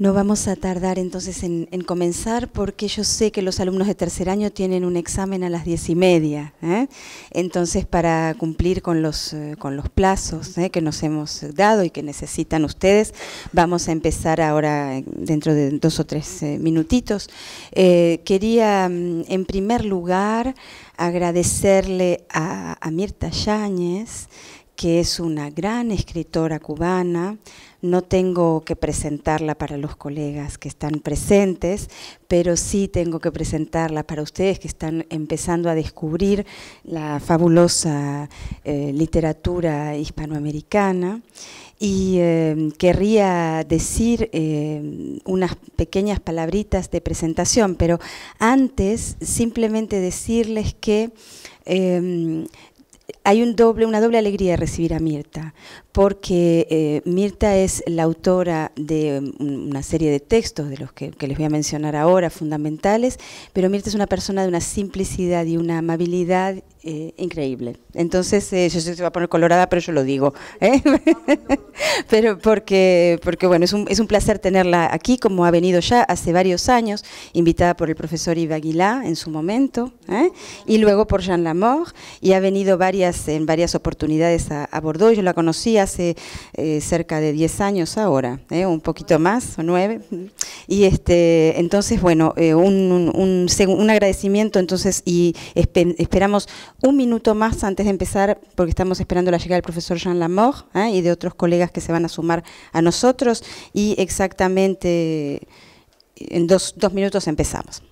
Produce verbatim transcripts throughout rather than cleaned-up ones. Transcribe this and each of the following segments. No vamos a tardar entonces en, en comenzar, porque yo sé que los alumnos de tercer año tienen un examen a las diez y media, ¿eh? Entonces, para cumplir con los, eh, con los plazos ¿eh? que nos hemos dado y que necesitan ustedes, vamos a empezar ahora dentro de dos o tres eh, minutitos. Eh, quería, en primer lugar, agradecerle a, a Mirta Yáñez, que es una gran escritora cubana. No tengo que presentarla para los colegas que están presentes, pero sí tengo que presentarla para ustedes que están empezando a descubrir la fabulosa eh, literatura hispanoamericana. Y eh, querría decir eh, unas pequeñas palabritas de presentación, pero antes simplemente decirles que eh, hay un doble, una doble alegría de recibir a Mirta, porque eh, Mirta es la autora de una serie de textos, de los que, que les voy a mencionar ahora, fundamentales, pero Mirta es una persona de una simplicidad y una amabilidad eh, increíble. Entonces, eh, yo sé que se va a poner colorada, pero yo lo digo, ¿eh? Pero porque, porque bueno, es un, es un placer tenerla aquí, como ha venido ya hace varios años, invitada por el profesor Iba Aguilar en su momento, ¿eh? Y luego por Jean Lamour, y ha venido varias, en varias oportunidades a, a Bordeaux. Yo la conocí hace eh, cerca de diez años ahora, ¿eh? Un poquito más, o nueve. Y este, entonces, bueno, eh, un, un, un, un agradecimiento, entonces, y esper, esperamos un minuto más antes de empezar, porque estamos esperando la llegada del profesor Jean Lamour, ¿eh? Y de otros colegas que se van a sumar a nosotros, y exactamente en dos, dos minutos empezamos.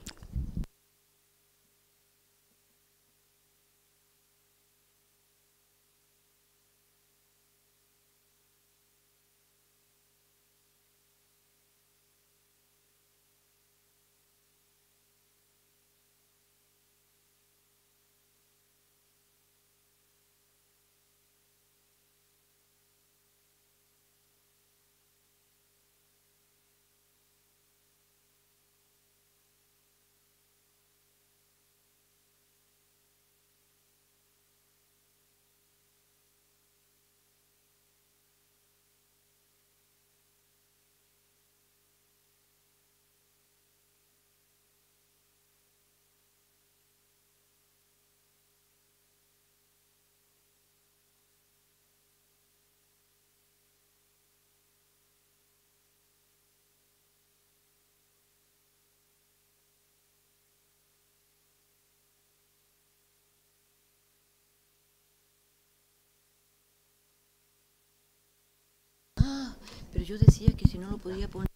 Pero yo decía que si no lo podía poner...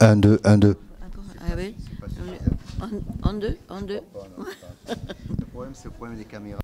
Un, deux, un, deux. A ver, un, deux, un, deux. Le problème, c'est le problème des caméras.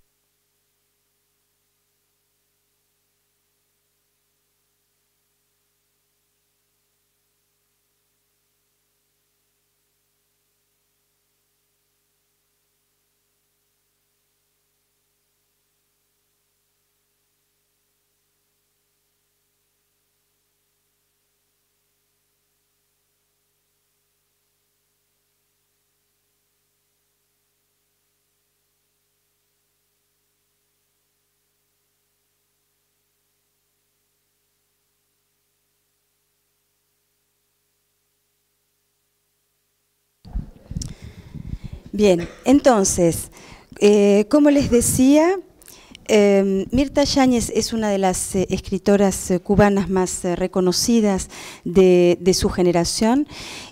Bien, entonces, eh, como les decía, eh, Mirta Yáñez es una de las eh, escritoras eh, cubanas más eh, reconocidas de, de su generación,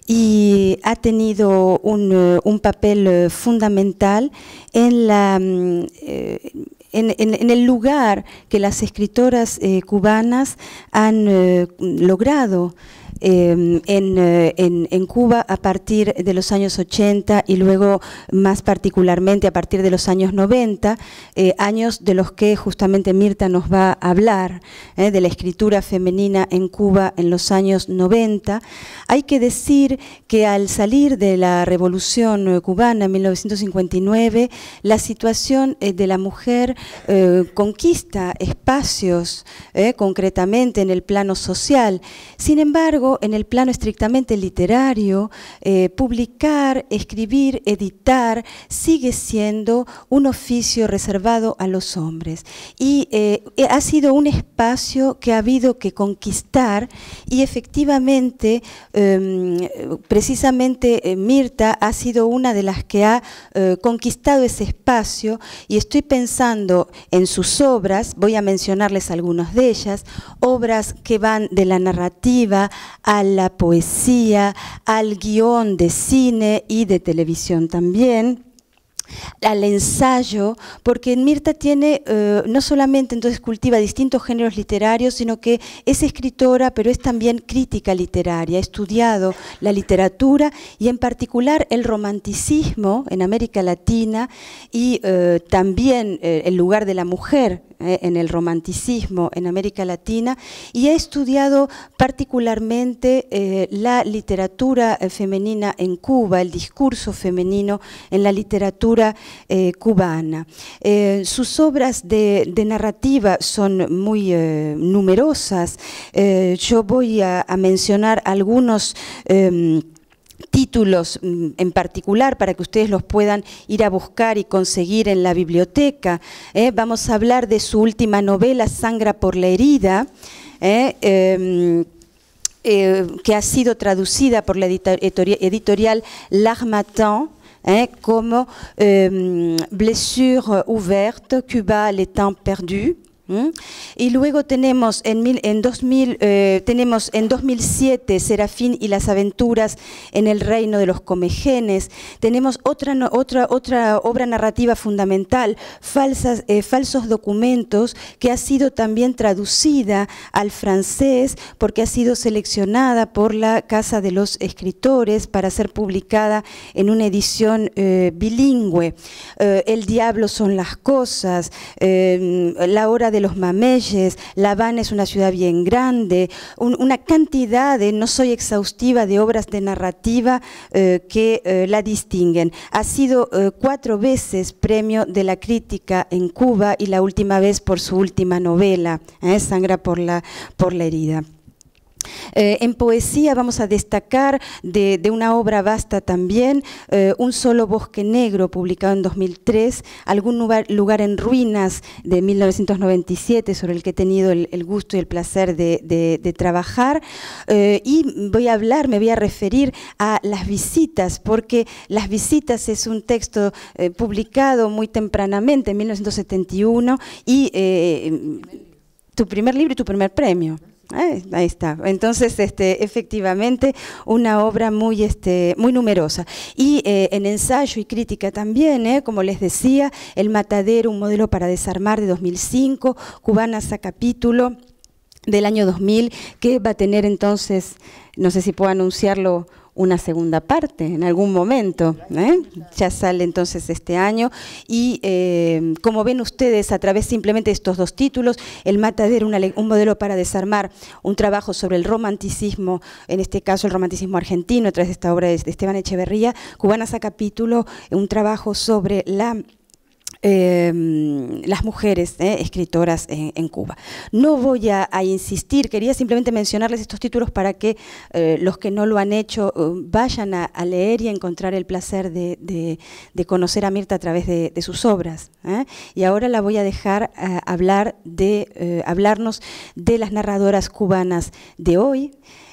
y ha tenido un, eh, un papel eh, fundamental en la... Eh, En, en, en el lugar que las escritoras eh, cubanas han eh, logrado eh, en, eh, en, en Cuba a partir de los años ochenta y luego más particularmente a partir de los años noventa, eh, años de los que justamente Mirta nos va a hablar, eh, de la escritura femenina en Cuba en los años noventa. Hay que decir que al salir de la Revolución Cubana en mil novecientos cincuenta y nueve, la situación eh, de la mujer Eh, conquista espacios eh, concretamente en el plano social. Sin embargo, luego en el plano estrictamente literario, eh, publicar, escribir, editar, sigue siendo un oficio reservado a los hombres y eh, ha sido un espacio que ha habido que conquistar y efectivamente, eh, precisamente eh, Mirta ha sido una de las que ha eh, conquistado ese espacio y estoy pensando en sus obras, voy a mencionarles algunas de ellas, obras que van de la narrativa a la poesía, al guión de cine y de televisión también, al ensayo, porque Mirta tiene, eh, no solamente entonces cultiva distintos géneros literarios, sino que es escritora, pero es también crítica literaria, ha estudiado la literatura y en particular el romanticismo en América Latina y eh, también eh, el lugar de la mujer eh, en el romanticismo en América Latina y ha estudiado particularmente eh, la literatura femenina en Cuba, el discurso femenino en la literatura Eh, cubana. Eh, sus obras de, de narrativa son muy eh, numerosas. Eh, yo voy a, a mencionar algunos eh, títulos en particular para que ustedes los puedan ir a buscar y conseguir en la biblioteca. Eh, vamos a hablar de su última novela, Sangra por la herida, eh, eh, eh, que ha sido traducida por la editorial L'Armatan, ¿Eh? como eh, Blessure ouverte, Cuba, les temps perdus. ¿Mm? Y luego tenemos en, mil, en, dos mil, eh, tenemos en dos mil siete Serafín y las aventuras en el reino de los comegenes. Tenemos otra, no, otra, otra obra narrativa fundamental, Falsas, eh, Falsos documentos, que ha sido también traducida al francés porque ha sido seleccionada por la Casa de los Escritores para ser publicada en una edición eh, bilingüe. Eh, El diablo son las cosas, eh, La hora de los Mameyes, La Habana es una ciudad bien grande, un, una cantidad de, no soy exhaustiva, de obras de narrativa eh, que eh, la distinguen. Ha sido eh, cuatro veces premio de la crítica en Cuba y la última vez por su última novela, eh, Sangra por la, por la herida. Eh, en poesía vamos a destacar de, de una obra vasta también, eh, Un solo bosque negro, publicado en dos mil tres, Algún lugar, lugar en ruinas, de mil novecientos noventa y siete, sobre el que he tenido el, el gusto y el placer de, de, de trabajar. Eh, y voy a hablar, me voy a referir a Las visitas, porque Las visitas es un texto eh, publicado muy tempranamente, en mil novecientos setenta y uno, y eh, tu primer libro y tu primer premio. Eh, ahí está. Entonces, este, efectivamente, una obra muy, este, muy numerosa. Y eh, en ensayo y crítica también, eh, como les decía, El Matadero, un modelo para desarmar, de dos mil cinco, Cubanas a capítulo, del año dos mil, que va a tener entonces, no sé si puedo anunciarlo, una segunda parte en algún momento, ¿eh? Ya sale entonces este año y eh, como ven ustedes a través simplemente de estos dos títulos, El Matadero, una, un modelo para desarmar, un trabajo sobre el romanticismo, en este caso el romanticismo argentino a través de esta obra de Esteban Echeverría, Cubanas a capítulo, un trabajo sobre la Eh, las mujeres eh, escritoras en, en Cuba. No voy a, a insistir, quería simplemente mencionarles estos títulos para que eh, los que no lo han hecho eh, vayan a, a leer y a encontrar el placer de, de, de conocer a Mirta a través de, de sus obras. ¿eh? Y ahora la voy a dejar a hablar de, eh, hablarnos de las narradoras cubanas de hoy,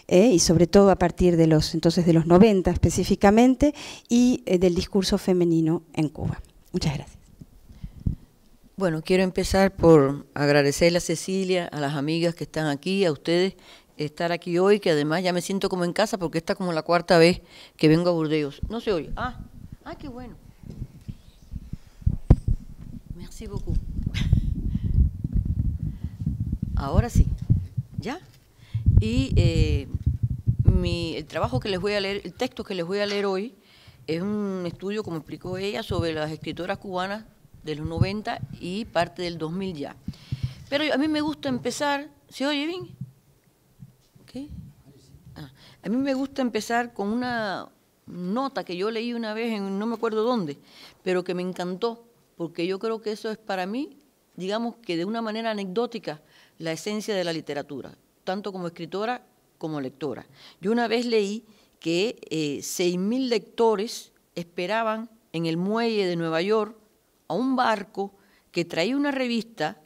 Eh, y sobre todo a partir de los, entonces, de los noventa específicamente, y eh, del discurso femenino en Cuba. Muchas gracias. Bueno, quiero empezar por agradecerle a Cecilia, a las amigas que están aquí, a ustedes, estar aquí hoy, que además ya me siento como en casa porque esta es como la cuarta vez que vengo a Burdeos. ¿No se oye? Ah, ah, qué bueno. Merci beaucoup. Ahora sí, ¿ya? Y eh, mi, el trabajo que les voy a leer, el texto que les voy a leer hoy, es un estudio, como explicó ella, sobre las escritoras cubanas de los noventa y parte del dos mil ya. Pero yo, a mí me gusta empezar, ¿se oye bien? ¿Okay? Ah, a mí me gusta empezar con una nota que yo leí una vez, en, no me acuerdo dónde, pero que me encantó, porque yo creo que eso es para mí, digamos que de una manera anecdótica, la esencia de la literatura, tanto como escritora como lectora. Yo una vez leí que eh, seis mil lectores esperaban en el muelle de Nueva York a un barco que traía una revista,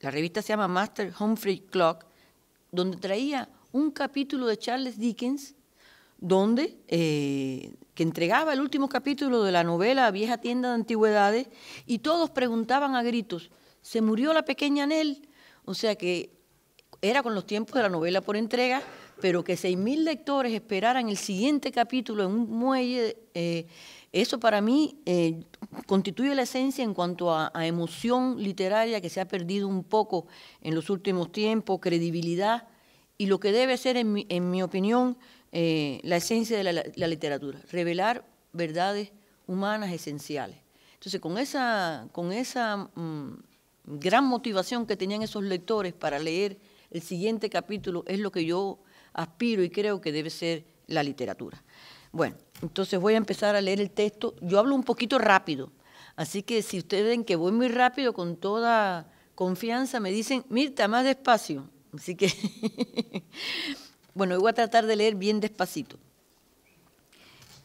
la revista se llama Master Humphrey Clock, donde traía un capítulo de Charles Dickens, donde, eh, que entregaba el último capítulo de la novela Vieja Tienda de Antigüedades, y todos preguntaban a gritos, ¿se murió la pequeña Nell? O sea que era con los tiempos de la novela por entrega, pero que seis mil lectores esperaran el siguiente capítulo en un muelle, eh, eso para mí eh, constituye la esencia en cuanto a, a emoción literaria que se ha perdido un poco en los últimos tiempos, credibilidad, y lo que debe ser, en mi, en mi opinión, eh, la esencia de la, la literatura, revelar verdades humanas esenciales. Entonces, con esa, con esa mmm, gran motivación que tenían esos lectores para leer el siguiente capítulo, es lo que yo aspiro y creo que debe ser la literatura. Bueno, entonces voy a empezar a leer el texto. Yo hablo un poquito rápido, así que si ustedes ven que voy muy rápido, con toda confianza me dicen, Mirta, más despacio. Así que, bueno, yo voy a tratar de leer bien despacito.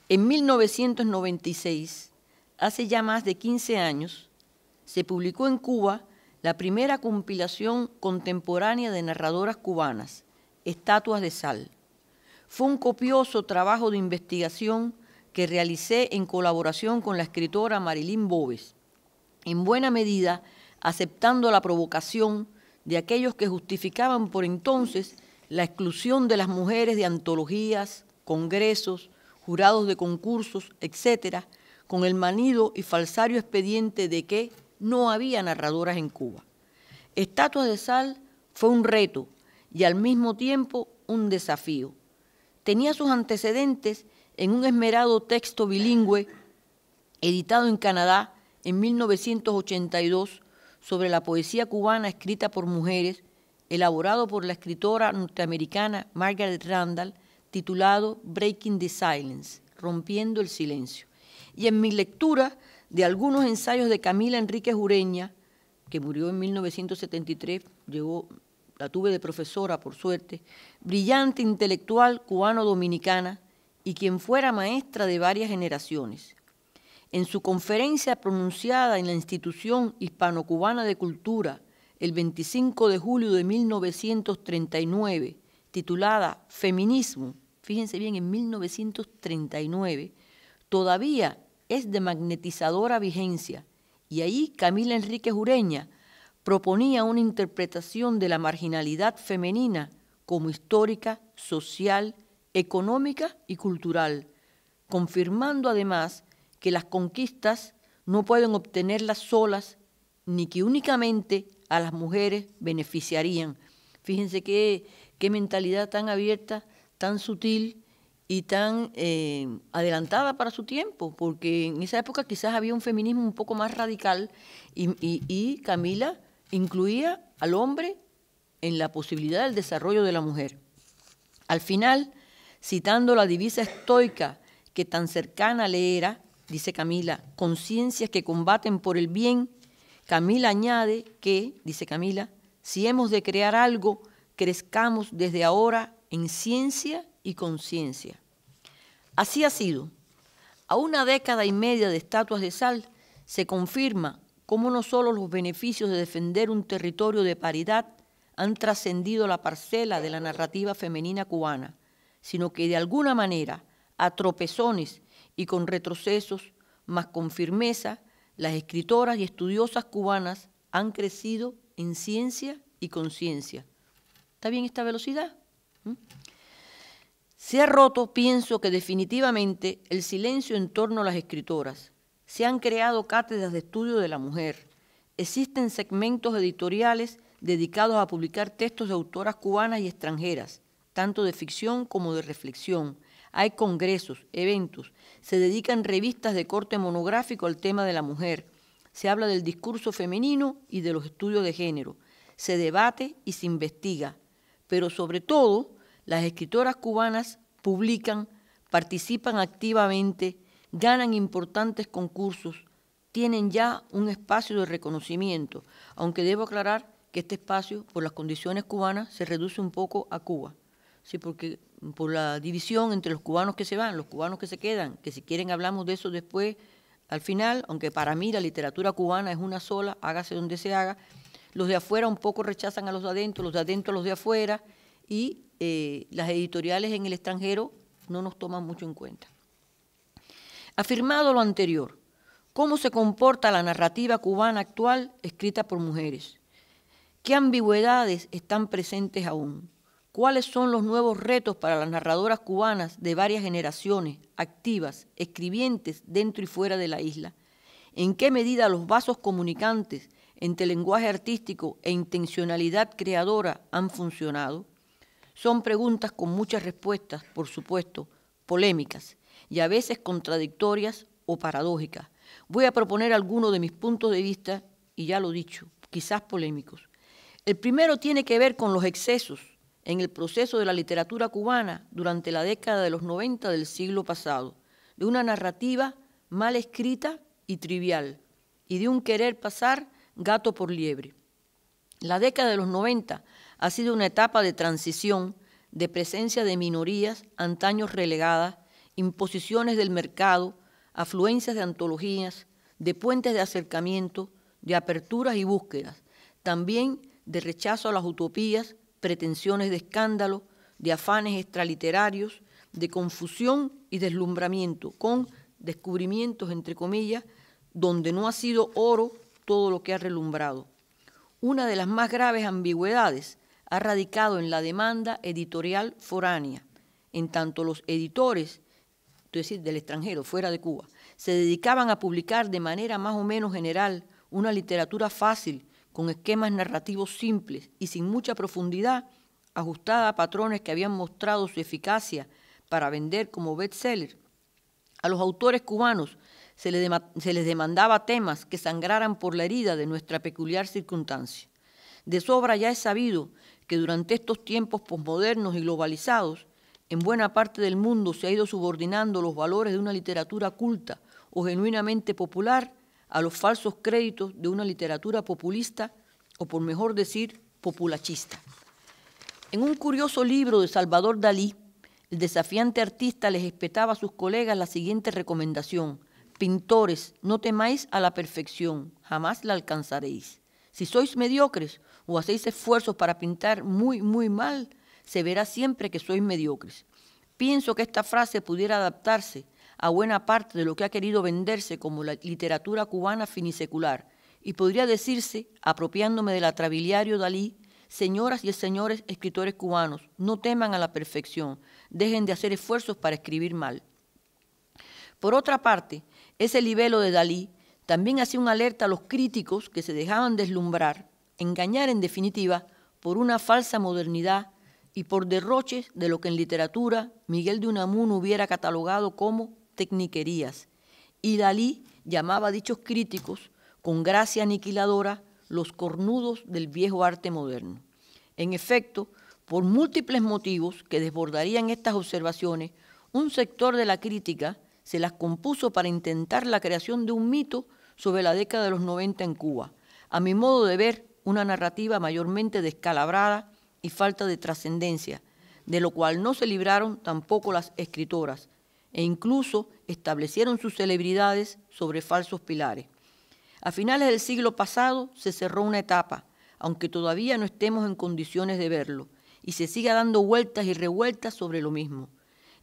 En mil novecientos noventa y seis, hace ya más de quince años, se publicó en Cuba la primera compilación contemporánea de narradoras cubanas, Estatuas de Sal. Fue un copioso trabajo de investigación que realicé en colaboración con la escritora Marilyn Bobes, en buena medida aceptando la provocación de aquellos que justificaban por entonces la exclusión de las mujeres de antologías, congresos, jurados de concursos, etcétera, con el manido y falsario expediente de que no había narradoras en Cuba. Estatuas de Sal fue un reto y al mismo tiempo un desafío. Tenía sus antecedentes en un esmerado texto bilingüe editado en Canadá en mil novecientos ochenta y dos sobre la poesía cubana escrita por mujeres, elaborado por la escritora norteamericana Margaret Randall, titulado Breaking the Silence, Rompiendo el Silencio. Y en mi lectura de algunos ensayos de Camila Enríquez Ureña, que murió en mil novecientos setenta y tres, llegó, la tuve de profesora, por suerte, brillante intelectual cubano-dominicana y quien fuera maestra de varias generaciones. En su conferencia pronunciada en la Institución Hispano-Cubana de Cultura el veinticinco de julio de mil novecientos treinta y nueve, titulada Feminismo, fíjense bien, en mil novecientos treinta y nueve, todavía es de magnetizadora vigencia, y ahí Camila Enríquez Ureña proponía una interpretación de la marginalidad femenina como histórica, social, económica y cultural, confirmando además que las conquistas no pueden obtenerlas solas, ni que únicamente a las mujeres beneficiarían. Fíjense qué, qué mentalidad tan abierta, tan sutil y tan eh, adelantada para su tiempo, porque en esa época quizás había un feminismo un poco más radical y, y, y Camila incluía al hombre en la posibilidad del desarrollo de la mujer. Al final, citando la divisa estoica que tan cercana le era, dice Camila, conciencias que combaten por el bien, Camila añade que, dice Camila, si hemos de crear algo, crezcamos desde ahora en ciencia y conciencia. Así ha sido. A una década y media de Estatuas de Sal se confirma cómo no solo los beneficios de defender un territorio de paridad han trascendido la parcela de la narrativa femenina cubana, sino que de alguna manera, a tropezones y con retrocesos, más con firmeza, las escritoras y estudiosas cubanas han crecido en ciencia y conciencia. ¿Está bien esta velocidad? ¿Mm? Se ha roto, pienso que definitivamente, el silencio en torno a las escritoras. Se han creado cátedras de estudio de la mujer. Existen segmentos editoriales dedicados a publicar textos de autoras cubanas y extranjeras, tanto de ficción como de reflexión. Hay congresos, eventos, se dedican revistas de corte monográfico al tema de la mujer, se habla del discurso femenino y de los estudios de género, se debate y se investiga, pero sobre todo las escritoras cubanas publican, participan activamente, ganan importantes concursos, tienen ya un espacio de reconocimiento, aunque debo aclarar que este espacio, por las condiciones cubanas, se reduce un poco a Cuba. sí, porque por la división entre los cubanos que se van, los cubanos que se quedan, que si quieren hablamos de eso después, al final, aunque para mí la literatura cubana es una sola, hágase donde se haga, los de afuera un poco rechazan a los de adentro, los de adentro a los de afuera, y eh, las editoriales en el extranjero no nos toman mucho en cuenta. Afirmado lo anterior, ¿cómo se comporta la narrativa cubana actual escrita por mujeres? ¿Qué ambigüedades están presentes aún? ¿Cuáles son los nuevos retos para las narradoras cubanas de varias generaciones, activas, escribientes dentro y fuera de la isla? ¿En qué medida los vasos comunicantes entre lenguaje artístico e intencionalidad creadora han funcionado? Son preguntas con muchas respuestas, por supuesto, polémicas y a veces contradictorias o paradójicas. Voy a proponer algunos de mis puntos de vista, y ya lo dicho, quizás polémicos. El primero tiene que ver con los excesos en el proceso de la literatura cubana durante la década de los noventa del siglo pasado, de una narrativa mal escrita y trivial, y de un querer pasar gato por liebre. La década de los noventa ha sido una etapa de transición, de presencia de minorías antaño relegadas, imposiciones del mercado, afluencias de antologías, de puentes de acercamiento, de aperturas y búsquedas, también de rechazo a las utopías, pretensiones de escándalo, de afanes extraliterarios, de confusión y deslumbramiento, con descubrimientos, entre comillas, donde no ha sido oro todo lo que ha relumbrado. Una de las más graves ambigüedades ha radicado en la demanda editorial foránea, en tanto los editores, es decir, del extranjero, fuera de Cuba, se dedicaban a publicar de manera más o menos general una literatura fácil, con esquemas narrativos simples y sin mucha profundidad, ajustada a patrones que habían mostrado su eficacia para vender como bestseller. A los autores cubanos se les, se les demandaba temas que sangraran por la herida de nuestra peculiar circunstancia. De sobra ya es sabido que durante estos tiempos posmodernos y globalizados, en buena parte del mundo se ha ido subordinando los valores de una literatura culta o genuinamente popular a los falsos créditos de una literatura populista o, por mejor decir, populachista. En un curioso libro de Salvador Dalí, el desafiante artista les espetaba a sus colegas la siguiente recomendación: pintores, no temáis a la perfección, jamás la alcanzaréis. Si sois mediocres o hacéis esfuerzos para pintar muy, muy mal, se verá siempre que sois mediocres. Pienso que esta frase pudiera adaptarse a buena parte de lo que ha querido venderse como la literatura cubana finisecular, y podría decirse, apropiándome del atrabiliario Dalí, señoras y señores escritores cubanos, no teman a la perfección, dejen de hacer esfuerzos para escribir mal. Por otra parte, ese libelo de Dalí también hacía una alerta a los críticos que se dejaban deslumbrar, engañar en definitiva, por una falsa modernidad y por derroches de lo que en literatura Miguel de Unamuno hubiera catalogado como tecniquerías, y Dalí llamaba a dichos críticos, con gracia aniquiladora, los cornudos del viejo arte moderno. En efecto, por múltiples motivos que desbordarían estas observaciones, un sector de la crítica se las compuso para intentar la creación de un mito sobre la década de los noventa en Cuba, a mi modo de ver, una narrativa mayormente descalabrada y falta de trascendencia, de lo cual no se libraron tampoco las escritoras, e incluso establecieron sus celebridades sobre falsos pilares. A finales del siglo pasado se cerró una etapa, aunque todavía no estemos en condiciones de verlo, y se siga dando vueltas y revueltas sobre lo mismo.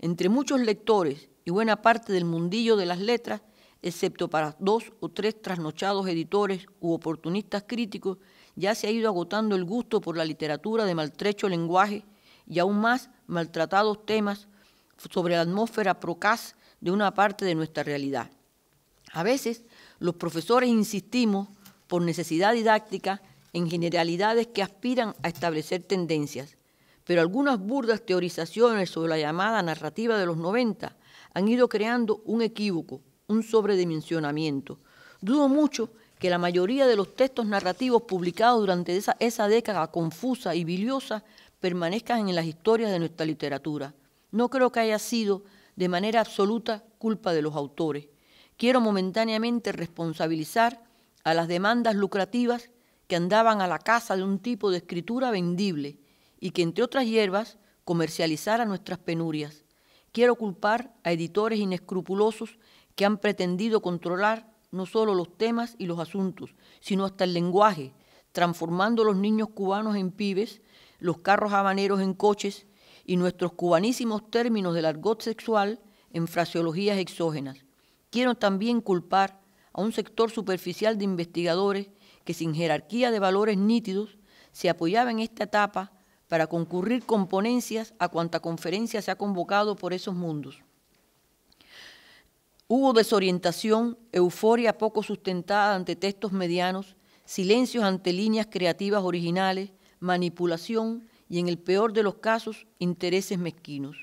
Entre muchos lectores y buena parte del mundillo de las letras, excepto para dos o tres trasnochados editores u oportunistas críticos, ya se ha ido agotando el gusto por la literatura de maltrecho lenguaje y aún más maltratados temas sobre la atmósfera procaz de una parte de nuestra realidad. A veces los profesores insistimos, por necesidad didáctica, en generalidades que aspiran a establecer tendencias, pero algunas burdas teorizaciones sobre la llamada narrativa de los noventa han ido creando un equívoco, un sobredimensionamiento. Dudo mucho que la mayoría de los textos narrativos publicados durante esa, esa década confusa y biliosa permanezcan en las historias de nuestra literatura. No creo que haya sido de manera absoluta culpa de los autores. Quiero momentáneamente responsabilizar a las demandas lucrativas que andaban a la caza de un tipo de escritura vendible y que, entre otras hierbas, comercializara nuestras penurias. Quiero culpar a editores inescrupulosos que han pretendido controlar no solo los temas y los asuntos, sino hasta el lenguaje, transformando a los niños cubanos en pibes, los carros habaneros en coches y nuestros cubanísimos términos del argot sexual en fraseologías exógenas. Quiero también culpar a un sector superficial de investigadores que sin jerarquía de valores nítidos se apoyaba en esta etapa para concurrir con ponencias a cuanta conferencia se ha convocado por esos mundos. Hubo desorientación, euforia poco sustentada ante textos medianos, silencios ante líneas creativas originales, manipulación y, en el peor de los casos, intereses mezquinos.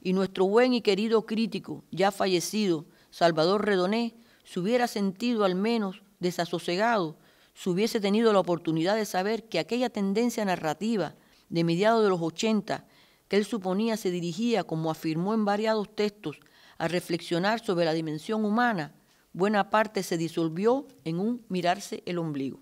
Y nuestro buen y querido crítico, ya fallecido, Salvador Redoné, se hubiera sentido al menos desasosegado si hubiese tenido la oportunidad de saber que aquella tendencia narrativa de mediados de los ochenta, que él suponía se dirigía, como afirmó en variados textos, a reflexionar sobre la dimensión humana, buena parte se disolvió en un mirarse el ombligo.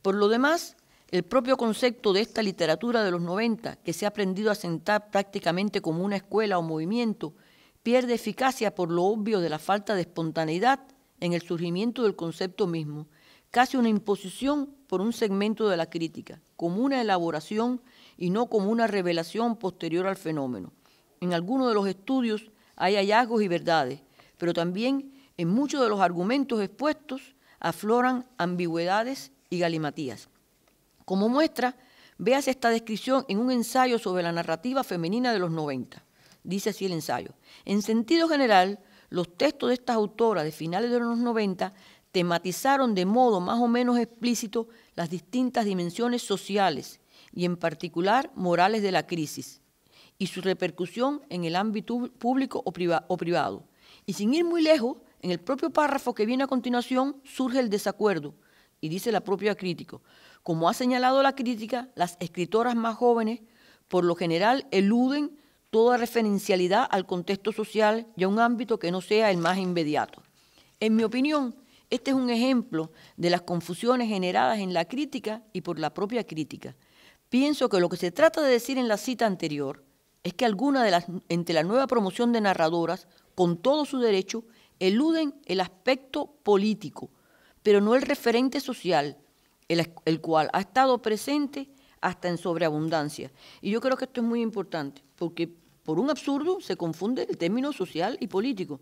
Por lo demás, el propio concepto de esta literatura de los noventa, que se ha aprendido a sentar prácticamente como una escuela o movimiento, pierde eficacia por lo obvio de la falta de espontaneidad en el surgimiento del concepto mismo, casi una imposición por un segmento de la crítica, como una elaboración y no como una revelación posterior al fenómeno. En algunos de los estudios hay hallazgos y verdades, pero también en muchos de los argumentos expuestos afloran ambigüedades y galimatías. Como muestra, véase esta descripción en un ensayo sobre la narrativa femenina de los noventa. Dice así el ensayo: en sentido general, los textos de estas autoras de finales de los noventa tematizaron de modo más o menos explícito las distintas dimensiones sociales y en particular morales de la crisis y su repercusión en el ámbito público o privado. Y sin ir muy lejos, en el propio párrafo que viene a continuación surge el desacuerdo, y dice la propia crítica: como ha señalado la crítica, las escritoras más jóvenes por lo general eluden toda referencialidad al contexto social y a un ámbito que no sea el más inmediato. En mi opinión, este es un ejemplo de las confusiones generadas en la crítica y por la propia crítica. Pienso que lo que se trata de decir en la cita anterior es que algunas de las, entre la nueva promoción de narradoras, con todo su derecho, eluden el aspecto político, pero no el referente social, el, el cual ha estado presente hasta en sobreabundancia. Y yo creo que esto es muy importante, porque por un absurdo se confunde el término social y político.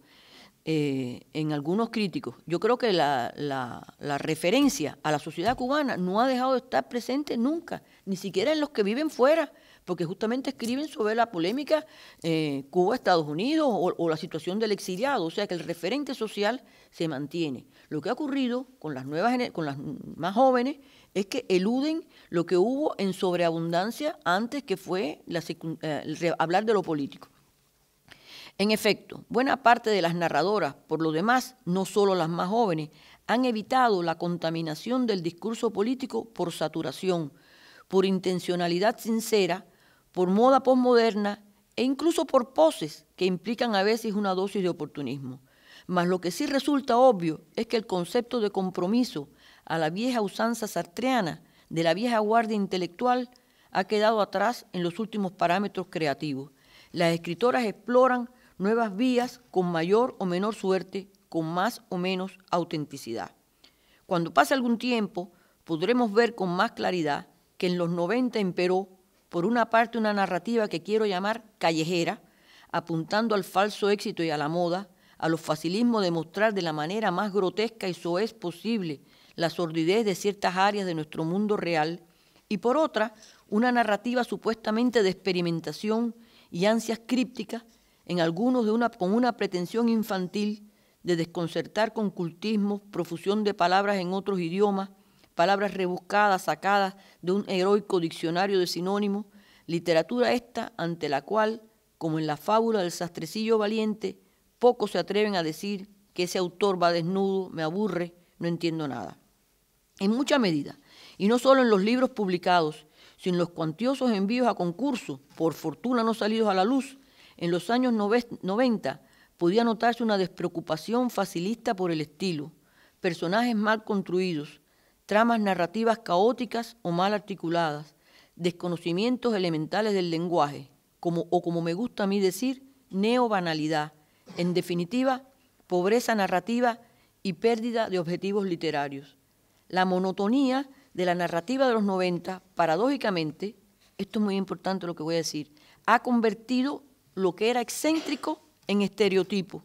Eh, en algunos críticos. Yo creo que la, la, la referencia a la sociedad cubana no ha dejado de estar presente nunca, ni siquiera en los que viven fuera, porque justamente escriben sobre la polémica eh, Cuba-Estados Unidos o, o la situación del exiliado, o sea que el referente social se mantiene. Lo que ha ocurrido con las, nuevas, con las más jóvenes es que eluden lo que hubo en sobreabundancia antes, que fue la, eh, hablar de lo político. En efecto, buena parte de las narradoras, por lo demás, no solo las más jóvenes, han evitado la contaminación del discurso político por saturación, por intencionalidad sincera, por moda posmoderna e incluso por poses que implican a veces una dosis de oportunismo. Mas lo que sí resulta obvio es que el concepto de compromiso a la vieja usanza sartreana de la vieja guardia intelectual ha quedado atrás en los últimos parámetros creativos. Las escritoras exploran nuevas vías con mayor o menor suerte, con más o menos autenticidad. Cuando pase algún tiempo, podremos ver con más claridad que en los noventa imperó, por una parte, una narrativa que quiero llamar callejera, apuntando al falso éxito y a la moda, a los facilismos de mostrar de la manera más grotesca y soez posible la sordidez de ciertas áreas de nuestro mundo real, y por otra, una narrativa supuestamente de experimentación y ansias crípticas, en algunos de una, con una pretensión infantil de desconcertar con cultismo, profusión de palabras en otros idiomas, palabras rebuscadas, sacadas de un heroico diccionario de sinónimos, literatura esta ante la cual, como en la fábula del sastrecillo valiente, pocos se atreven a decir que ese autor va desnudo, me aburre, no entiendo nada. En mucha medida, y no solo en los libros publicados, sino en los cuantiosos envíos a concursos, por fortuna no salidos a la luz, en los años noventa podía notarse una despreocupación facilista por el estilo, personajes mal construidos, tramas narrativas caóticas o mal articuladas, desconocimientos elementales del lenguaje, como, o como me gusta a mí decir, neobanalidad. En definitiva, pobreza narrativa y pérdida de objetivos literarios. La monotonía de la narrativa de los noventa, paradójicamente, esto es muy importante lo que voy a decir, ha convertido lo que era excéntrico en estereotipo.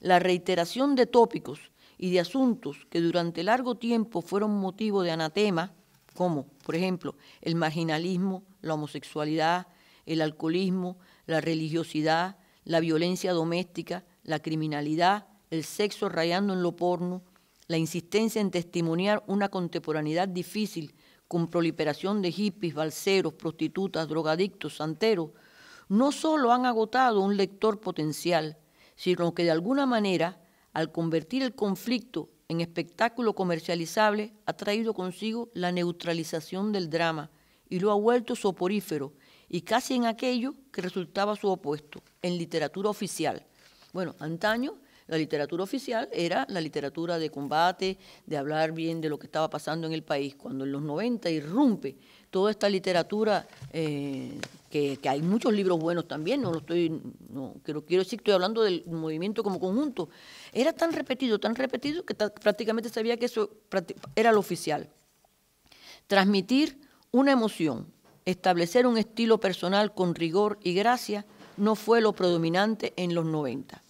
La reiteración de tópicos y de asuntos que durante largo tiempo fueron motivo de anatema, como, por ejemplo, el marginalismo, la homosexualidad, el alcoholismo, la religiosidad, la violencia doméstica, la criminalidad, el sexo rayando en lo porno, la insistencia en testimoniar una contemporaneidad difícil con proliferación de hippies, balseros, prostitutas, drogadictos, santeros, no solo han agotado un lector potencial, sino que de alguna manera, al convertir el conflicto en espectáculo comercializable, ha traído consigo la neutralización del drama y lo ha vuelto soporífero y casi en aquello que resultaba su opuesto, en literatura oficial. Bueno, antaño la literatura oficial era la literatura de combate, de hablar bien de lo que estaba pasando en el país. Cuando en los noventa irrumpe toda esta literatura, eh, que, que hay muchos libros buenos también, no lo estoy, no, quiero, quiero decir, estoy hablando del movimiento como conjunto, era tan repetido, tan repetido, que prácticamente sabía que eso era lo oficial. Transmitir una emoción, establecer un estilo personal con rigor y gracia, no fue lo predominante en los noventa.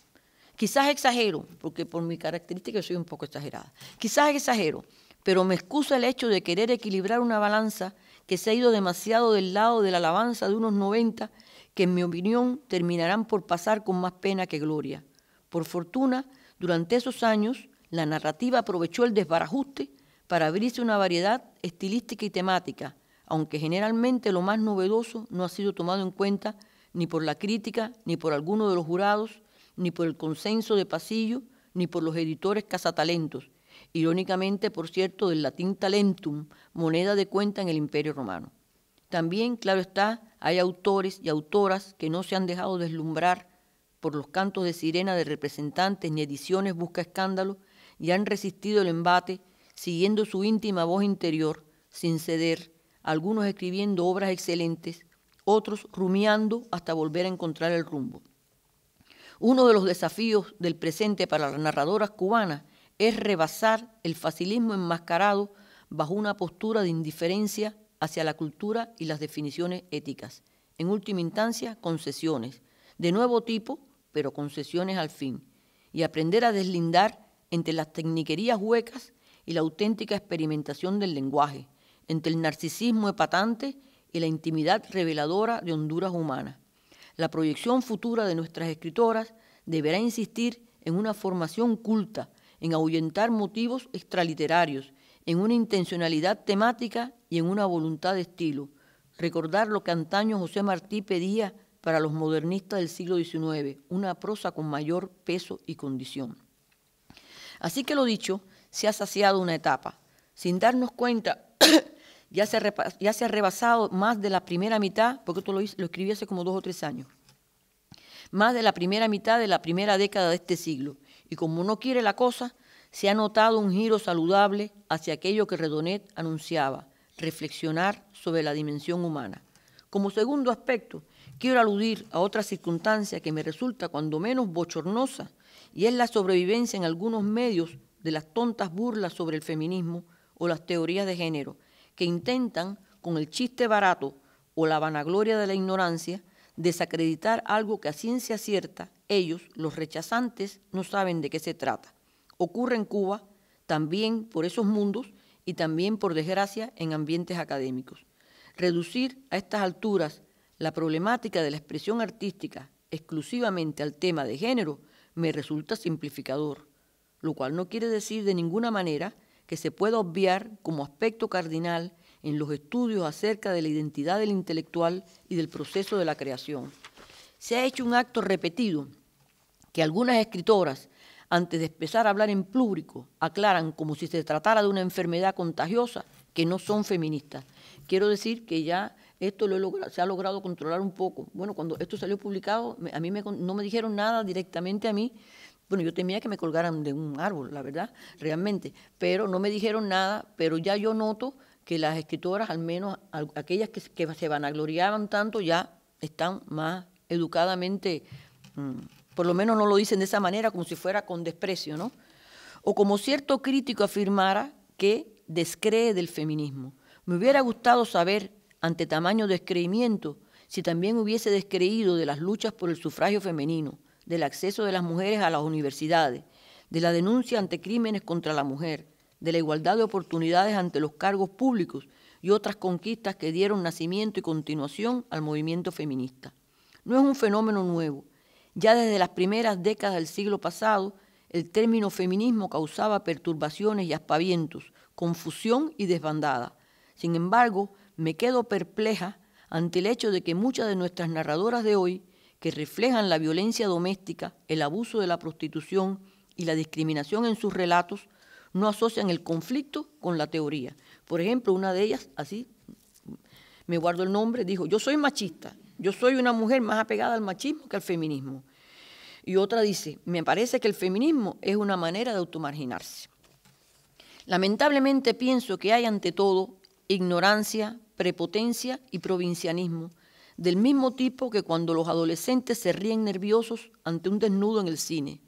Quizás exagero, porque por mi característica yo soy un poco exagerada, quizás exagero, pero me excusa el hecho de querer equilibrar una balanza que se ha ido demasiado del lado de la alabanza de unos noventa, que en mi opinión terminarán por pasar con más pena que gloria. Por fortuna, durante esos años, la narrativa aprovechó el desbarajuste para abrirse una variedad estilística y temática, aunque generalmente lo más novedoso no ha sido tomado en cuenta ni por la crítica, ni por alguno de los jurados, ni por el consenso de pasillo, ni por los editores cazatalentos, irónicamente, por cierto, del latín talentum, moneda de cuenta en el Imperio Romano. También, claro está, hay autores y autoras que no se han dejado deslumbrar por los cantos de sirena de representantes ni ediciones busca escándalo y han resistido el embate, siguiendo su íntima voz interior, sin ceder, algunos escribiendo obras excelentes, otros rumiando hasta volver a encontrar el rumbo. Uno de los desafíos del presente para las narradoras cubanas es rebasar el facilismo enmascarado bajo una postura de indiferencia hacia la cultura y las definiciones éticas. En última instancia, concesiones, de nuevo tipo, pero concesiones al fin, y aprender a deslindar entre las tecniquerías huecas y la auténtica experimentación del lenguaje, entre el narcisismo epatante y la intimidad reveladora de honduras humanas. La proyección futura de nuestras escritoras deberá insistir en una formación culta, en ahuyentar motivos extraliterarios, en una intencionalidad temática y en una voluntad de estilo. Recordar lo que antaño José Martí pedía para los modernistas del siglo diecinueve, una prosa con mayor peso y condición. Así que lo dicho, se ha saciado una etapa. Sin darnos cuenta, Ya se, repas, ya se ha rebasado más de la primera mitad, porque esto lo, lo escribí hace como dos o tres años, más de la primera mitad de la primera década de este siglo. Y como no quiere la cosa, se ha notado un giro saludable hacia aquello que Redonet anunciaba, reflexionar sobre la dimensión humana. Como segundo aspecto, quiero aludir a otra circunstancia que me resulta cuando menos bochornosa, y es la sobrevivencia en algunos medios de las tontas burlas sobre el feminismo o las teorías de género, que intentan, con el chiste barato o la vanagloria de la ignorancia, desacreditar algo que a ciencia cierta ellos, los rechazantes, no saben de qué se trata. Ocurre en Cuba también por esos mundos y también, por desgracia, en ambientes académicos. Reducir a estas alturas la problemática de la expresión artística exclusivamente al tema de género me resulta simplificador, lo cual no quiere decir de ninguna manera que se pueda obviar como aspecto cardinal en los estudios acerca de la identidad del intelectual y del proceso de la creación. Se ha hecho un acto repetido que algunas escritoras, antes de empezar a hablar en público, aclaran como si se tratara de una enfermedad contagiosa, que no son feministas. Quiero decir que ya esto lo he logrado, se ha logrado controlar un poco. Bueno, cuando esto salió publicado, a mí me, no me dijeron nada directamente a mí. Bueno, yo temía que me colgaran de un árbol, la verdad, realmente, pero no me dijeron nada, pero ya yo noto que las escritoras, al menos aquellas que, que se vanagloriaban tanto, ya están más educadamente, por lo menos no lo dicen de esa manera, como si fuera con desprecio, ¿no? O como cierto crítico afirmara que descree del feminismo. Me hubiera gustado saber, ante tamaño descreimiento, si también hubiese descreído de las luchas por el sufragio femenino, del acceso de las mujeres a las universidades, de la denuncia ante crímenes contra la mujer, de la igualdad de oportunidades ante los cargos públicos y otras conquistas que dieron nacimiento y continuación al movimiento feminista. No es un fenómeno nuevo. Ya desde las primeras décadas del siglo pasado, el término feminismo causaba perturbaciones y aspavientos, confusión y desbandada. Sin embargo, me quedo perpleja ante el hecho de que muchas de nuestras narradoras de hoy, que reflejan la violencia doméstica, el abuso de la prostitución y la discriminación en sus relatos, no asocian el conflicto con la teoría. Por ejemplo, una de ellas, así, me guardo el nombre, dijo, yo soy machista, yo soy una mujer más apegada al machismo que al feminismo. Y otra dice, me parece que el feminismo es una manera de automarginarse. Lamentablemente pienso que hay ante todo ignorancia, prepotencia y provincianismo, del mismo tipo que cuando los adolescentes se ríen nerviosos ante un desnudo en el cine.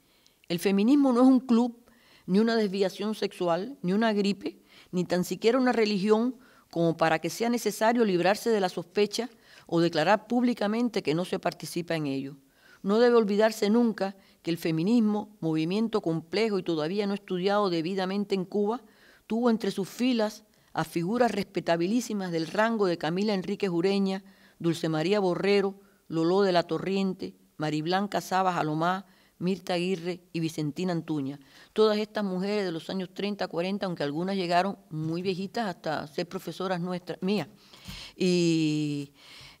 El feminismo no es un club, ni una desviación sexual, ni una gripe, ni tan siquiera una religión como para que sea necesario librarse de la sospecha o declarar públicamente que no se participa en ello. No debe olvidarse nunca que el feminismo, movimiento complejo y todavía no estudiado debidamente en Cuba, tuvo entre sus filas a figuras respetabilísimas del rango de Camila Enríquez Ureña, Dulce María Borrero, Loló de la Torriente, Mariblanca Sabas Alomá, Mirta Aguirre y Vicentina Antuña. Todas estas mujeres de los años treinta, cuarenta, aunque algunas llegaron muy viejitas hasta ser profesoras nuestras, mías. Y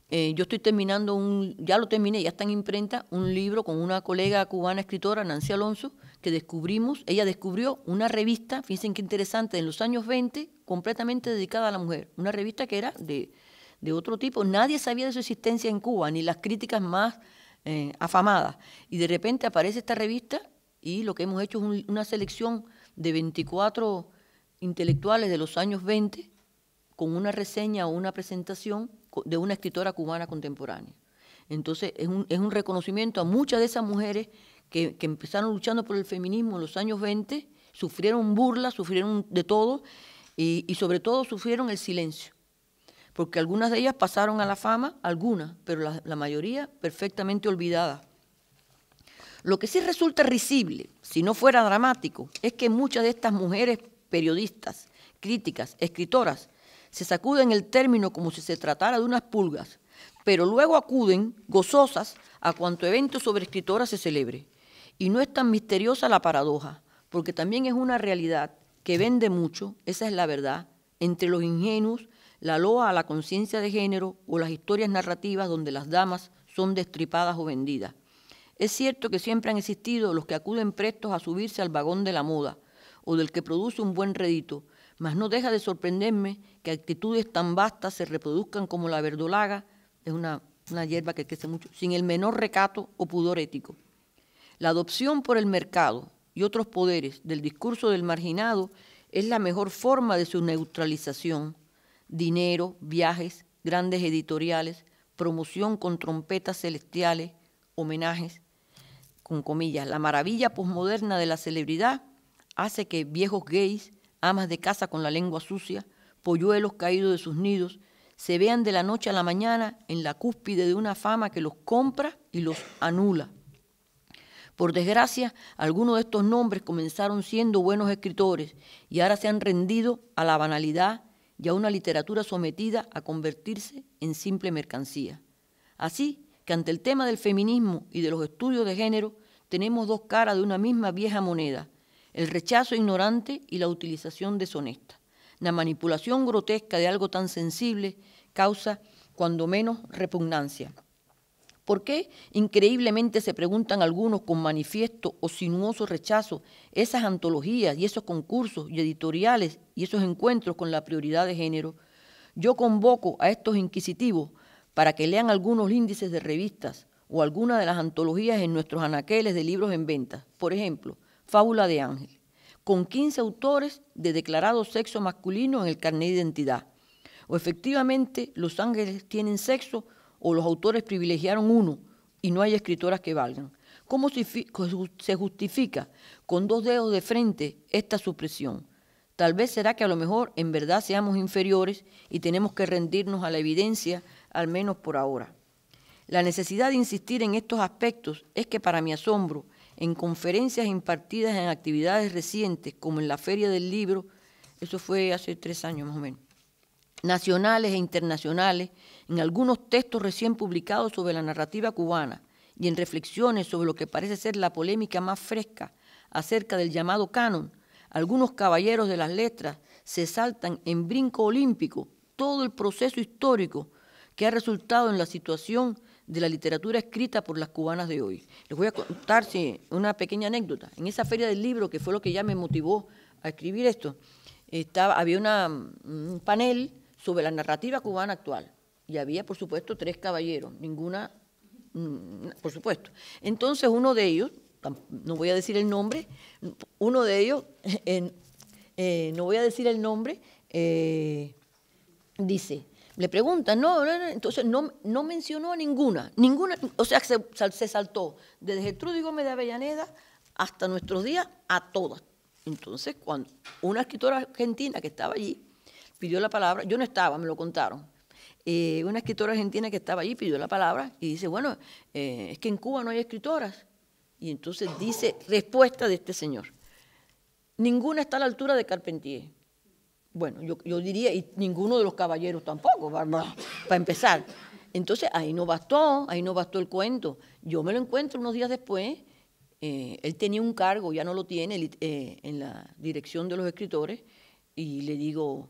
eh, yo estoy terminando, un, ya lo terminé, ya está en imprenta, un libro con una colega cubana escritora, Nancy Alonso, que descubrimos, ella descubrió una revista, fíjense qué interesante, en los años veinte, completamente dedicada a la mujer. Una revista que era de, de otro tipo, nadie sabía de su existencia en Cuba, ni las críticas más Eh, afamada, y de repente aparece esta revista y lo que hemos hecho es un, una selección de veinticuatro intelectuales de los años veinte con una reseña o una presentación de una escritora cubana contemporánea. Entonces es un, es un reconocimiento a muchas de esas mujeres que, que empezaron luchando por el feminismo en los años veinte, sufrieron burlas, sufrieron de todo y, y sobre todo sufrieron el silencio. Porque algunas de ellas pasaron a la fama, algunas, pero la, la mayoría perfectamente olvidadas. Lo que sí resulta risible, si no fuera dramático, es que muchas de estas mujeres periodistas, críticas, escritoras, se sacuden el término como si se tratara de unas pulgas, pero luego acuden, gozosas, a cuanto evento sobre escritoras se celebre. Y no es tan misteriosa la paradoja, porque también es una realidad que vende mucho, esa es la verdad, entre los ingenuos, la loa a la conciencia de género o las historias narrativas donde las damas son destripadas o vendidas. Es cierto que siempre han existido los que acuden prestos a subirse al vagón de la moda o del que produce un buen rédito, mas no deja de sorprenderme que actitudes tan vastas se reproduzcan como la verdolaga, es una, una hierba que crece mucho, sin el menor recato o pudor ético. La adopción por el mercado y otros poderes del discurso del marginado es la mejor forma de su neutralización. Dinero, viajes, grandes editoriales, promoción con trompetas celestiales, homenajes, con comillas. La maravilla posmoderna de la celebridad hace que viejos gays, amas de casa con la lengua sucia, polluelos caídos de sus nidos, se vean de la noche a la mañana en la cúspide de una fama que los compra y los anula. Por desgracia, algunos de estos nombres comenzaron siendo buenos escritores y ahora se han rendido a la banalidad y a una literatura sometida a convertirse en simple mercancía. Así que ante el tema del feminismo y de los estudios de género, tenemos dos caras de una misma vieja moneda, el rechazo ignorante y la utilización deshonesta. La manipulación grotesca de algo tan sensible causa, cuando menos, repugnancia. ¿Por qué, increíblemente, se preguntan algunos con manifiesto o sinuoso rechazo esas antologías y esos concursos y editoriales y esos encuentros con la prioridad de género? Yo convoco a estos inquisitivos para que lean algunos índices de revistas o alguna de las antologías en nuestros anaqueles de libros en venta. Por ejemplo, Fábula de Ángel, con quince autores de declarado sexo masculino en el carnet de identidad. O efectivamente, Los Ángeles tienen sexo, o los autores privilegiaron uno y no hay escritoras que valgan. ¿Cómo se justifica con dos dedos de frente esta supresión? Tal vez será que a lo mejor en verdad seamos inferiores y tenemos que rendirnos a la evidencia, al menos por ahora. La necesidad de insistir en estos aspectos es que, para mi asombro, en conferencias impartidas en actividades recientes, como en la Feria del Libro, eso fue hace tres años más o menos, nacionales e internacionales, en algunos textos recién publicados sobre la narrativa cubana y en reflexiones sobre lo que parece ser la polémica más fresca acerca del llamado canon, algunos caballeros de las letras se saltan en brinco olímpico todo el proceso histórico que ha resultado en la situación de la literatura escrita por las cubanas de hoy. Les voy a contar sí, una pequeña anécdota. En esa Feria del Libro, que fue lo que ya me motivó a escribir esto, estaba, había una, un panel sobre la narrativa cubana actual y había, por supuesto, tres caballeros, ninguna, por supuesto. Entonces uno de ellos, no voy a decir el nombre, uno de ellos, eh, eh, no voy a decir el nombre, eh, dice, le preguntan, no, no, no, entonces no, no mencionó a ninguna, ninguna, o sea, se, se saltó desde Gertrudis Gómez de Avellaneda hasta nuestros días a todas. Entonces, cuando una escritora argentina que estaba allí pidió la palabra, yo no estaba, me lo contaron, eh, una escritora argentina que estaba allí pidió la palabra y dice, bueno, eh, es que en Cuba no hay escritoras. Y entonces dice, respuesta de este señor, ninguna está a la altura de Carpentier. Bueno, yo, yo diría, y ninguno de los caballeros tampoco, para, para empezar. Entonces, ahí no bastó, ahí no bastó el cuento. Yo me lo encuentro unos días después, eh, él tenía un cargo, ya no lo tiene, eh, en la dirección de los escritores, y le digo,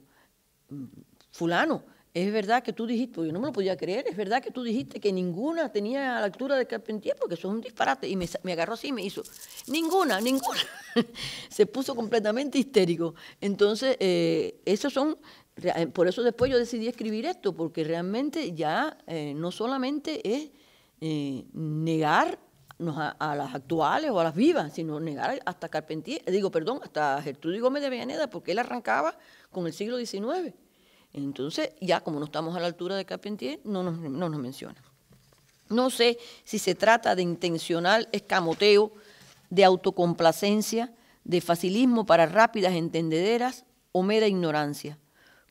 fulano, es verdad que tú dijiste, porque yo no me lo podía creer, es verdad que tú dijiste que ninguna tenía a la altura de Carpentier, porque eso es un disparate. Y me, me agarró así y me hizo, ninguna, ninguna. Se puso completamente histérico. Entonces, eh, esos son, por eso después yo decidí escribir esto, porque realmente ya eh, no solamente es eh, negar a, a las actuales o a las vivas, sino negar hasta Carpentier, digo, perdón, hasta Gertrudis Gómez de Avellaneda, porque él arrancaba con el siglo diecinueve. Entonces, ya como no estamos a la altura de Carpentier, no nos, no nos menciona. No sé si se trata de intencional escamoteo, de autocomplacencia, de facilismo para rápidas entendederas o mera ignorancia.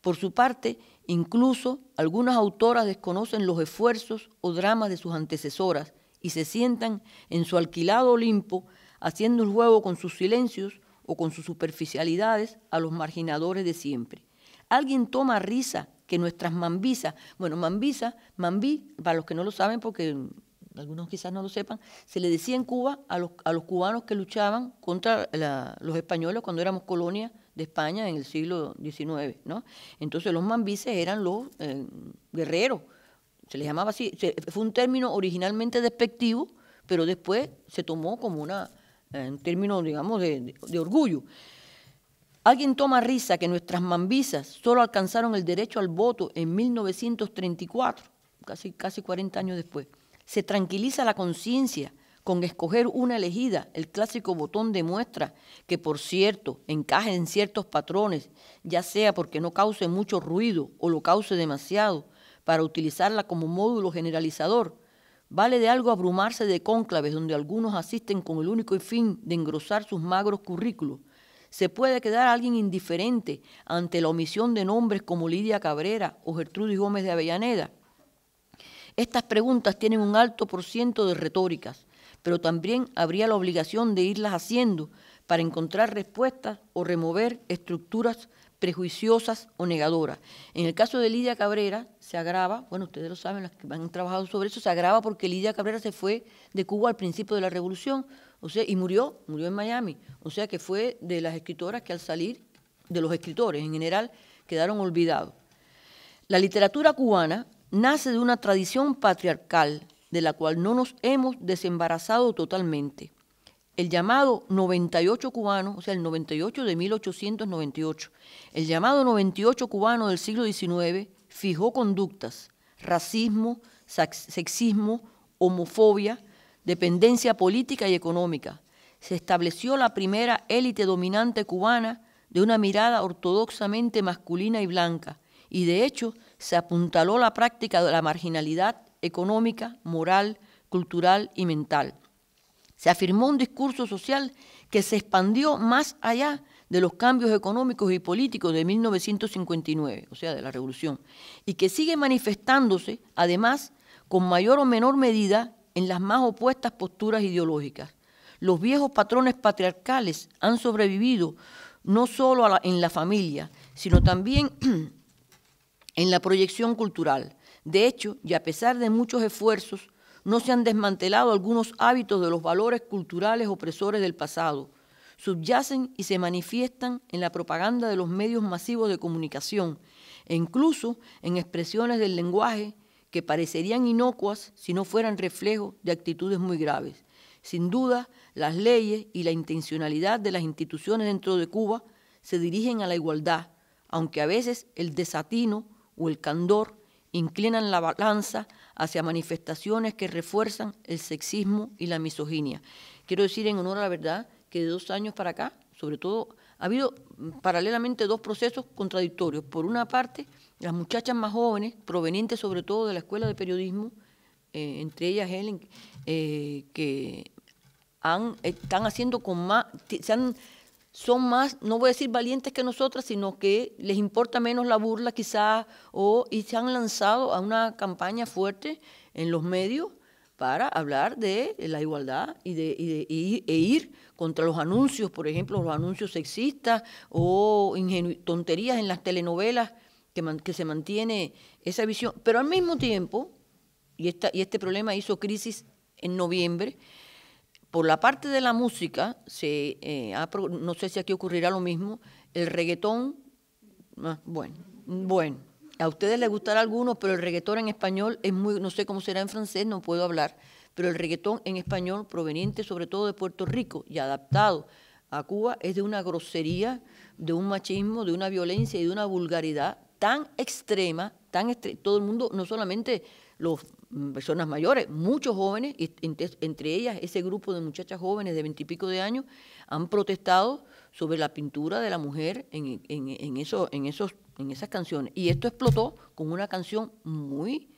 Por su parte, incluso algunas autoras desconocen los esfuerzos o dramas de sus antecesoras y se sientan en su alquilado Olimpo haciendo el juego con sus silencios o con sus superficialidades a los marginadores de siempre. Alguien toma risa que nuestras mambisas, bueno, mambisa, mambí, para los que no lo saben, porque algunos quizás no lo sepan, se le decía en Cuba a los, a los cubanos que luchaban contra la, los españoles cuando éramos colonia de España en el siglo diecinueve, ¿no? Entonces los mambises eran los eh, guerreros, se les llamaba así, se, fue un término originalmente despectivo, pero después se tomó como una, eh, un término, digamos, de, de, de orgullo. Alguien toma risa que nuestras mambisas solo alcanzaron el derecho al voto en mil novecientos treinta y cuatro, casi, casi cuarenta años después. Se tranquiliza la conciencia con escoger una elegida, el clásico botón de muestra, que por cierto encaje en ciertos patrones, ya sea porque no cause mucho ruido o lo cause demasiado, para utilizarla como módulo generalizador. Vale de algo abrumarse de cónclaves donde algunos asisten con el único fin de engrosar sus magros currículos. Se puede quedar alguien indiferente ante la omisión de nombres como Lidia Cabrera o Gertrudis Gómez de Avellaneda. Estas preguntas tienen un alto porciento de retóricas, pero también habría la obligación de irlas haciendo para encontrar respuestas o remover estructuras prejuiciosas o negadoras. En el caso de Lidia Cabrera se agrava, bueno, ustedes lo saben, las que han trabajado sobre eso, se agrava porque Lidia Cabrera se fue de Cuba al principio de la Revolución, o sea, y murió, murió en Miami, o sea que fue de las escritoras que al salir, de los escritores en general, quedaron olvidados. La literatura cubana nace de una tradición patriarcal de la cual no nos hemos desembarazado totalmente. El llamado noventa y ocho cubano, o sea, el noventa y ocho de mil ochocientos noventa y ocho, el llamado noventa y ocho cubano del siglo diecinueve fijó conductas, racismo, sexismo, homofobia, dependencia política y económica. Se estableció la primera élite dominante cubana de una mirada ortodoxamente masculina y blanca, y de hecho se apuntaló la práctica de la marginalidad económica, moral, cultural y mental. Se afirmó un discurso social que se expandió más allá de los cambios económicos y políticos de mil novecientos cincuenta y nueve, o sea, de la Revolución, y que sigue manifestándose, además, con mayor o menor medida en las más opuestas posturas ideológicas. Los viejos patrones patriarcales han sobrevivido no solo a la, en la familia, sino también en la proyección cultural. De hecho, y a pesar de muchos esfuerzos, no se han desmantelado algunos hábitos de los valores culturales opresores del pasado. Subyacen y se manifiestan en la propaganda de los medios masivos de comunicación, e incluso en expresiones del lenguaje que parecerían inocuas si no fueran reflejo de actitudes muy graves. Sin duda, las leyes y la intencionalidad de las instituciones dentro de Cuba se dirigen a la igualdad, aunque a veces el desatino o el candor inclinan la balanza hacia manifestaciones que refuerzan el sexismo y la misoginia. Quiero decir, en honor a la verdad, que de dos años para acá, sobre todo, ha habido paralelamente dos procesos contradictorios. Por una parte, las muchachas más jóvenes, provenientes sobre todo de la Escuela de Periodismo, eh, entre ellas Helen, eh, que han, están haciendo con más... Se han, son más, no voy a decir valientes que nosotras, sino que les importa menos la burla quizás, o, y se han lanzado a una campaña fuerte en los medios para hablar de la igualdad y de, y de y, e ir contra los anuncios, por ejemplo, los anuncios sexistas o tonterías en las telenovelas que, man, que se mantiene esa visión. Pero al mismo tiempo, y, esta, y este problema hizo crisis en noviembre, por la parte de la música, se, eh, ha, no sé si aquí ocurrirá lo mismo, el reggaetón, ah, bueno, bueno, a ustedes les gustará alguno, pero el reggaetón en español es muy, no sé cómo será en francés, no puedo hablar, pero el reggaetón en español proveniente sobre todo de Puerto Rico y adaptado a Cuba es de una grosería, de un machismo, de una violencia y de una vulgaridad tan extrema, tan extrema, todo el mundo, no solamente los... personas mayores, muchos jóvenes, entre ellas ese grupo de muchachas jóvenes de veintipico de años, han protestado sobre la pintura de la mujer en, en, en, eso, en, esos, en esas canciones. Y esto explotó con una canción muy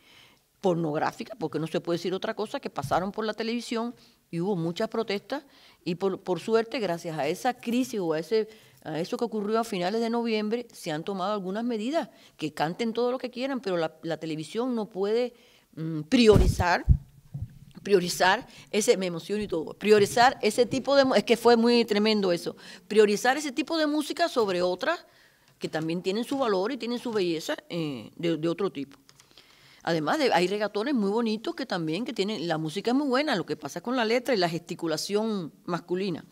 pornográfica, porque no se puede decir otra cosa, que pasaron por la televisión y hubo muchas protestas. Y por, por suerte, gracias a esa crisis o a ese... a eso que ocurrió a finales de noviembre, se han tomado algunas medidas, que canten todo lo que quieran, pero la, la televisión no puede... priorizar, priorizar ese, me emociono y todo, priorizar ese tipo de, es que fue muy tremendo eso, priorizar ese tipo de música sobre otras que también tienen su valor y tienen su belleza eh, de, de otro tipo. Además, de, hay reggaetones muy bonitos que también, que tienen, la música es muy buena, lo que pasa con la letra y la gesticulación masculina.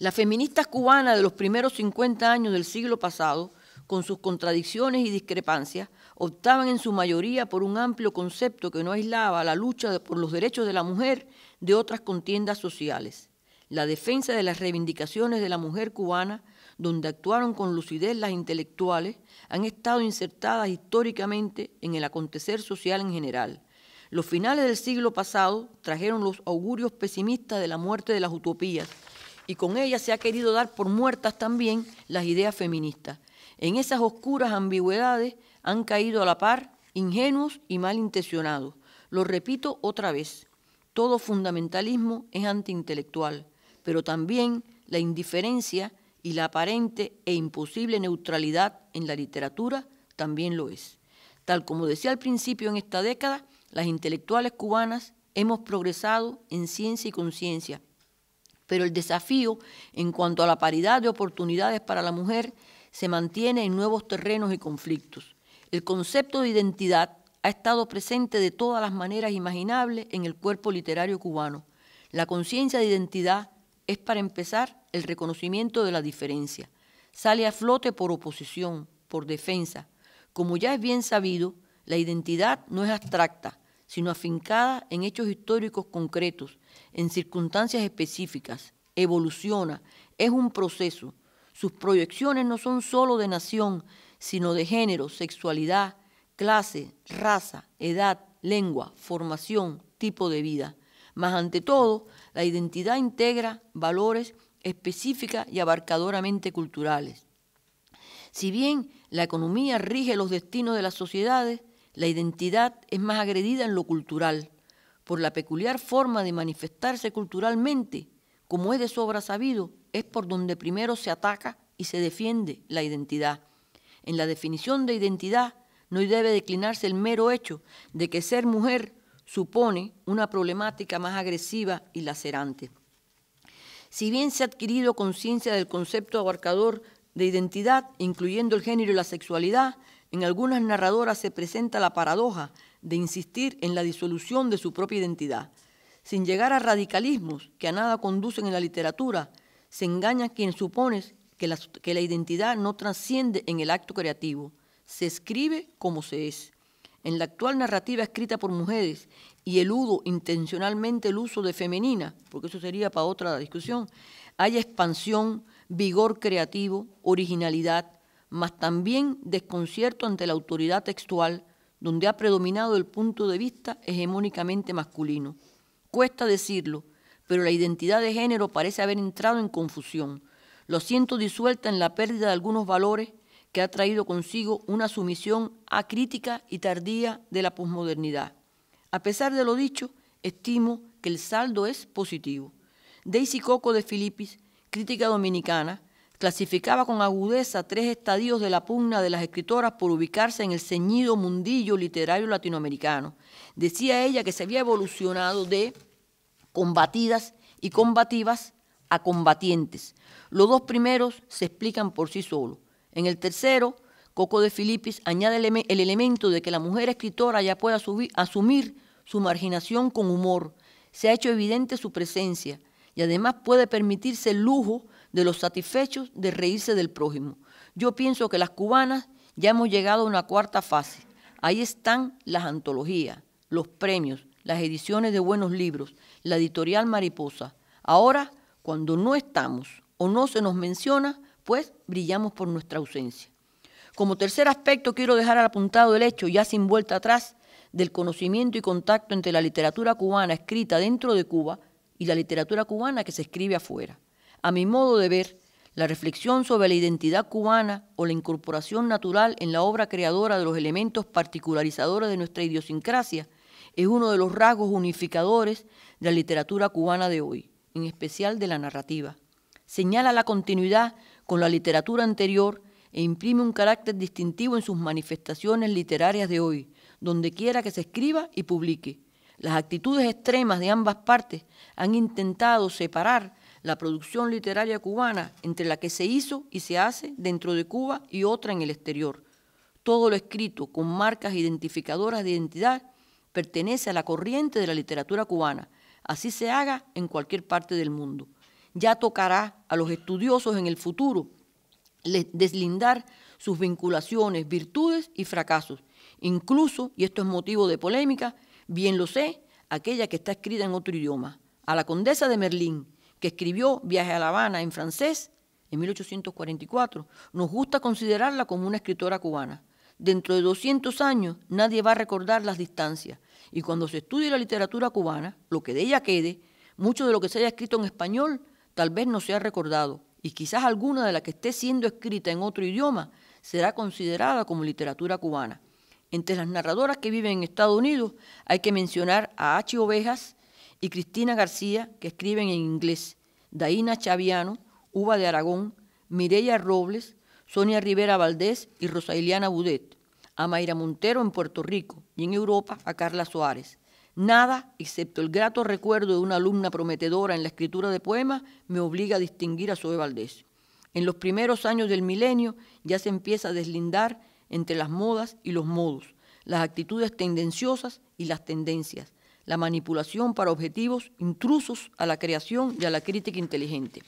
Las feministas cubanas de los primeros cincuenta años del siglo pasado, con sus contradicciones y discrepancias, optaban en su mayoría por un amplio concepto que no aislaba la lucha por los derechos de la mujer de otras contiendas sociales. La defensa de las reivindicaciones de la mujer cubana, donde actuaron con lucidez las intelectuales, han estado insertadas históricamente en el acontecer social en general. Los finales del siglo pasado trajeron los augurios pesimistas de la muerte de las utopías, y con ellas se ha querido dar por muertas también las ideas feministas. En esas oscuras ambigüedades han caído a la par ingenuos y malintencionados. Lo repito otra vez, todo fundamentalismo es antiintelectual, pero también la indiferencia y la aparente e imposible neutralidad en la literatura también lo es. Tal como decía al principio, en esta década, las intelectuales cubanas hemos progresado en ciencia y conciencia, pero el desafío en cuanto a la paridad de oportunidades para la mujer se mantiene en nuevos terrenos y conflictos. El concepto de identidad ha estado presente de todas las maneras imaginables en el cuerpo literario cubano. La conciencia de identidad es, para empezar, el reconocimiento de la diferencia. Sale a flote por oposición, por defensa. Como ya es bien sabido, la identidad no es abstracta, sino afincada en hechos históricos concretos, en circunstancias específicas. Evoluciona, es un proceso. Sus proyecciones no son solo de nación, sino de género, sexualidad, clase, raza, edad, lengua, formación, tipo de vida. Mas ante todo, la identidad integra valores específicas y abarcadoramente culturales. Si bien la economía rige los destinos de las sociedades, La identidad es más agredida en lo cultural, por la peculiar forma de manifestarse culturalmente, como es de sobra sabido, es por donde primero se ataca y se defiende la identidad. En la definición de identidad no debe declinarse el mero hecho de que ser mujer supone una problemática más agresiva y lacerante. Si bien se ha adquirido conciencia del concepto abarcador de identidad, incluyendo el género y la sexualidad, en algunas narradoras se presenta la paradoja de insistir en la disolución de su propia identidad. Sin llegar a radicalismos que a nada conducen en la literatura, se engaña a quien supone que la, que la identidad no trasciende en el acto creativo. Se escribe como se es. En la actual narrativa escrita por mujeres, y eludo intencionalmente el uso de femenina, porque eso sería para otra discusión, hay expansión, vigor creativo, originalidad, mas también desconcierto ante la autoridad textual, donde ha predominado el punto de vista hegemónicamente masculino. Cuesta decirlo, pero la identidad de género parece haber entrado en confusión. Lo siento disuelta en la pérdida de algunos valores que ha traído consigo una sumisión acrítica y tardía de la posmodernidad. A pesar de lo dicho, estimo que el saldo es positivo. Daisy Coco de Filippis, crítica dominicana, clasificaba con agudeza tres estadios de la pugna de las escritoras por ubicarse en el ceñido mundillo literario latinoamericano. Decía ella que se había evolucionado de combatidas y combativas a combatientes. Los dos primeros se explican por sí solos. En el tercero, Coco de Filippis añade el elemento de que la mujer escritora ya pueda asumir su marginación con humor. Se ha hecho evidente su presencia y además puede permitirse el lujo de los satisfechos de reírse del prójimo. Yo pienso que las cubanas ya hemos llegado a una cuarta fase. Ahí están las antologías, los premios, las ediciones de buenos libros, la editorial Mariposa. Ahora, cuando no estamos o no se nos menciona, pues brillamos por nuestra ausencia. Como tercer aspecto quiero dejar apuntado el hecho, ya sin vuelta atrás, del conocimiento y contacto entre la literatura cubana escrita dentro de Cuba y la literatura cubana que se escribe afuera. A mi modo de ver, la reflexión sobre la identidad cubana o la incorporación natural en la obra creadora de los elementos particularizadores de nuestra idiosincrasia es uno de los rasgos unificadores de la literatura cubana de hoy, en especial de la narrativa. Señala la continuidad con la literatura anterior e imprime un carácter distintivo en sus manifestaciones literarias de hoy, donde quiera que se escriba y publique. Las actitudes extremas de ambas partes han intentado separar la producción literaria cubana entre la que se hizo y se hace dentro de Cuba y otra en el exterior. Todo lo escrito con marcas identificadoras de identidad pertenece a la corriente de la literatura cubana, así se haga en cualquier parte del mundo. Ya tocará a los estudiosos en el futuro deslindar sus vinculaciones, virtudes y fracasos. Incluso, y esto es motivo de polémica, bien lo sé, aquella que está escrita en otro idioma. A la condesa de Merlín, que escribió Viaje a La Habana en francés en mil ochocientos cuarenta y cuatro, nos gusta considerarla como una escritora cubana. Dentro de doscientos años nadie va a recordar las distancias y cuando se estudie la literatura cubana, lo que de ella quede, mucho de lo que se haya escrito en español tal vez no sea recordado y quizás alguna de la que esté siendo escrita en otro idioma será considerada como literatura cubana. Entre las narradoras que viven en Estados Unidos hay que mencionar a Hachi Ovejas y Cristina García, que escriben en inglés, Daina Chaviano, Uva de Aragón, Mireya Robles, Sonia Rivera Valdés y Rosa Iliana Budet, a Mayra Montero en Puerto Rico y en Europa a Carla Suárez. Nada, excepto el grato recuerdo de una alumna prometedora en la escritura de poemas, me obliga a distinguir a Zoe Valdés. En los primeros años del milenio ya se empieza a deslindar entre las modas y los modos, las actitudes tendenciosas y las tendencias, la manipulación para objetivos intrusos a la creación y a la crítica inteligente.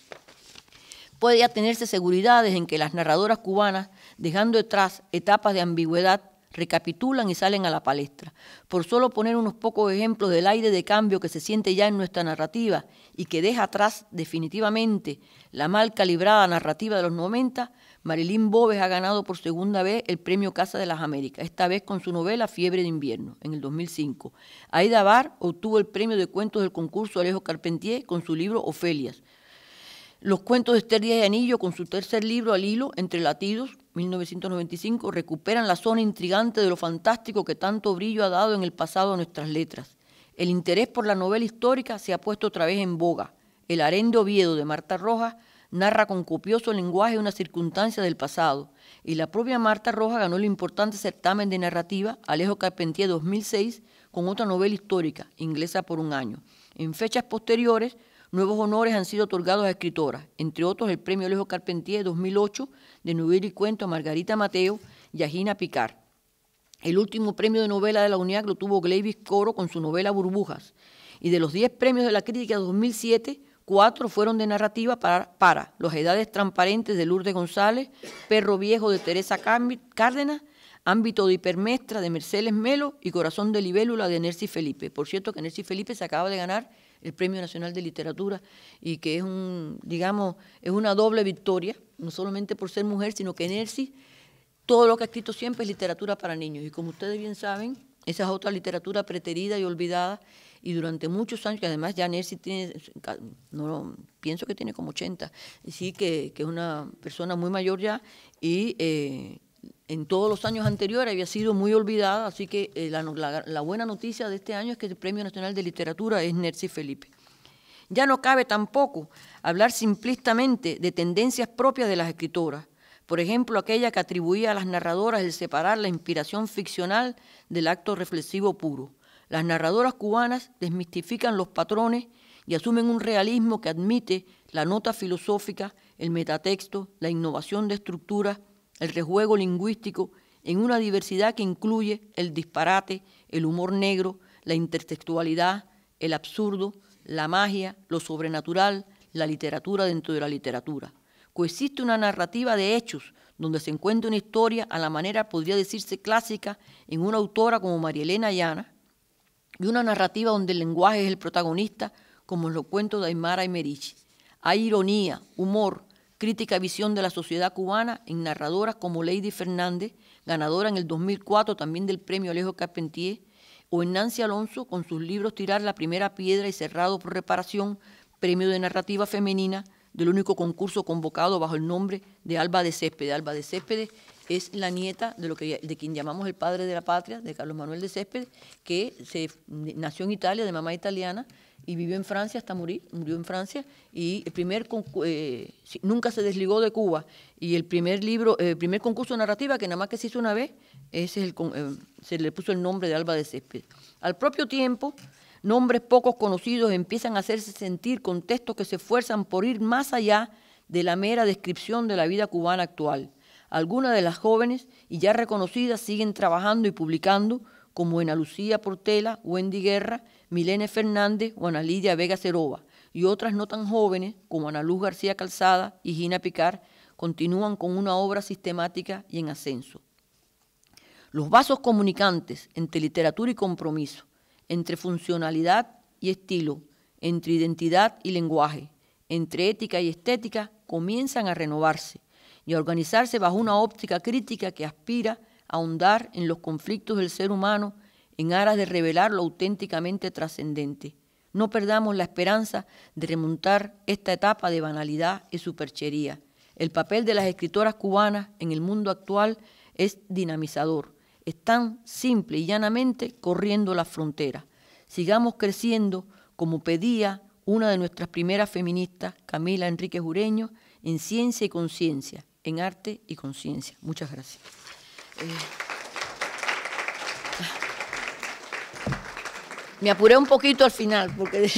Puede ya tenerse seguridades en que las narradoras cubanas, dejando detrás etapas de ambigüedad, recapitulan y salen a la palestra. Por solo poner unos pocos ejemplos del aire de cambio que se siente ya en nuestra narrativa y que deja atrás definitivamente la mal calibrada narrativa de los noventa, Marilyn Bobes ha ganado por segunda vez el premio Casa de las Américas, esta vez con su novela Fiebre de Invierno, en el dos mil cinco. Aida Bar obtuvo el premio de cuentos del concurso Alejo Carpentier con su libro Ofelias. Los cuentos de Esther Díaz de Anillo con su tercer libro Al Hilo, Entre Latidos, mil novecientos noventa y cinco, recuperan la zona intrigante de lo fantástico que tanto brillo ha dado en el pasado a nuestras letras. El interés por la novela histórica se ha puesto otra vez en boga. El harén de Oviedo de Marta Rojas narra con copioso lenguaje una circunstancia del pasado, y la propia Marta Rojas ganó el importante certamen de narrativa Alejo Carpentier dos mil seis con otra novela histórica, Inglesa por un año. En fechas posteriores, nuevos honores han sido otorgados a escritoras, entre otros el premio Alejo Carpentier dos mil ocho de novela y cuento a Margarita Mateo y a Gina Picard. El último premio de novela de la UNIAC lo tuvo Gleivis Coro con su novela Burbujas, y de los diez premios de la crítica de dos mil siete, cuatro fueron de narrativa para, para Los Edades Transparentes de Lourdes González, Perro Viejo de Teresa Cárdenas, Ámbito de Hipermestra de Mercedes Melo y Corazón de Libélula de Nercy Felipe. Por cierto que Nercy Felipe se acaba de ganar el Premio Nacional de Literatura y que es un, digamos, es una doble victoria, no solamente por ser mujer, sino que Nercy, todo lo que ha escrito siempre es literatura para niños. Y como ustedes bien saben, esa es otra literatura preterida y olvidada. Y durante muchos años, que además ya Nercy tiene, no, pienso que tiene como ochenta, sí que, que es una persona muy mayor ya, y eh, en todos los años anteriores había sido muy olvidada, así que eh, la, la, la buena noticia de este año es que el Premio Nacional de Literatura es Nercy Felipe. Ya no cabe tampoco hablar simplistamente de tendencias propias de las escritoras, por ejemplo, aquella que atribuía a las narradoras el separar la inspiración ficcional del acto reflexivo puro. Las narradoras cubanas desmistifican los patrones y asumen un realismo que admite la nota filosófica, el metatexto, la innovación de estructuras, el rejuego lingüístico, en una diversidad que incluye el disparate, el humor negro, la intertextualidad, el absurdo, la magia, lo sobrenatural, la literatura dentro de la literatura. Coexiste una narrativa de hechos, donde se encuentra una historia a la manera, podría decirse, clásica en una autora como María Elena Llana, y una narrativa donde el lenguaje es el protagonista, como en los cuentos de Aimara y Merichi. Hay ironía, humor, crítica visión de la sociedad cubana en narradoras como Lady Fernández, ganadora en el dos mil cuatro también del premio Alejo Carpentier, o en Nancy Alonso con sus libros Tirar la primera piedra y Cerrado por reparación, premio de narrativa femenina del único concurso convocado bajo el nombre de Alba de Céspedes. Alba de Céspedes es la nieta de, lo que, de quien llamamos el padre de la patria, de Carlos Manuel de Céspedes, que se, nació en Italia, de mamá italiana, y vivió en Francia hasta morir, murió en Francia, y el primer, eh, nunca se desligó de Cuba, y el primer libro, el primer concurso de narrativa, que nada más que se hizo una vez, ese es el, eh, se le puso el nombre de Alba de Céspedes. Al propio tiempo, nombres pocos conocidos empiezan a hacerse sentir con textos que se esfuerzan por ir más allá de la mera descripción de la vida cubana actual. Algunas de las jóvenes y ya reconocidas siguen trabajando y publicando, como Ana Lucía Portela, Wendy Guerra, Milene Fernández o Ana Lidia Vega Cerova, y otras no tan jóvenes como Ana Luz García Calzada y Gina Picard continúan con una obra sistemática y en ascenso. Los vasos comunicantes entre literatura y compromiso, entre funcionalidad y estilo, entre identidad y lenguaje, entre ética y estética, comienzan a renovarse y a organizarse bajo una óptica crítica que aspira a ahondar en los conflictos del ser humano en aras de revelar lo auténticamente trascendente. No perdamos la esperanza de remontar esta etapa de banalidad y superchería. El papel de las escritoras cubanas en el mundo actual es dinamizador. Están simple y llanamente corriendo las fronteras. Sigamos creciendo, como pedía una de nuestras primeras feministas, Camila Enríquez Ureña, en ciencia y conciencia, en arte y conciencia. Muchas gracias. Eh, me apuré un poquito al final, porque...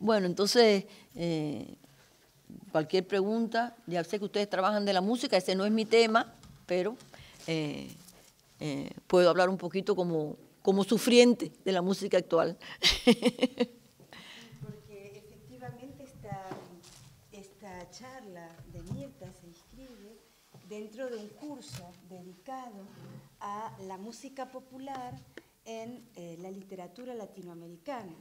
bueno, entonces, eh, cualquier pregunta, ya sé que ustedes trabajan de la música, ese no es mi tema, pero eh, eh, puedo hablar un poquito como, como sufriente de la música actual. Porque efectivamente esta, esta charla de Mirta se inscribe dentro de un curso dedicado a la música popular en eh, la literatura latinoamericana.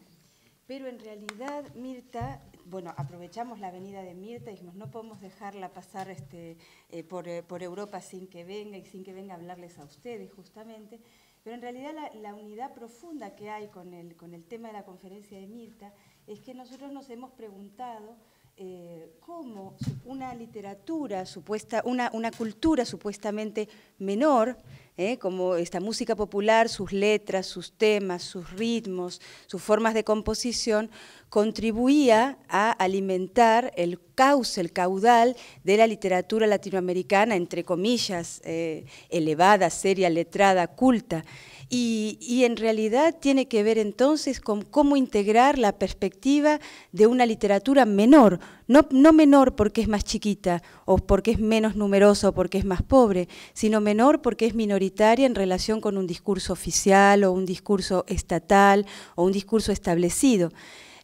Pero en realidad Mirta, bueno, aprovechamos la venida de Mirta y dijimos, no podemos dejarla pasar este, eh, por, eh, por Europa sin que venga y sin que venga a hablarles a ustedes justamente, pero en realidad la, la unidad profunda que hay con el, con el tema de la conferencia de Mirta es que nosotros nos hemos preguntado eh, cómo una literatura supuesta, una, una cultura supuestamente menor, eh, como esta música popular, sus letras, sus temas, sus ritmos, sus formas de composición, contribuía a alimentar el cauce, el caudal de la literatura latinoamericana, entre comillas, eh, elevada, seria, letrada, culta. Y, y en realidad tiene que ver entonces con cómo integrar la perspectiva de una literatura menor, no, no menor porque es más chiquita o porque es menos numerosa o porque es más pobre, sino menor porque es minoritaria en relación con un discurso oficial o un discurso estatal o un discurso establecido.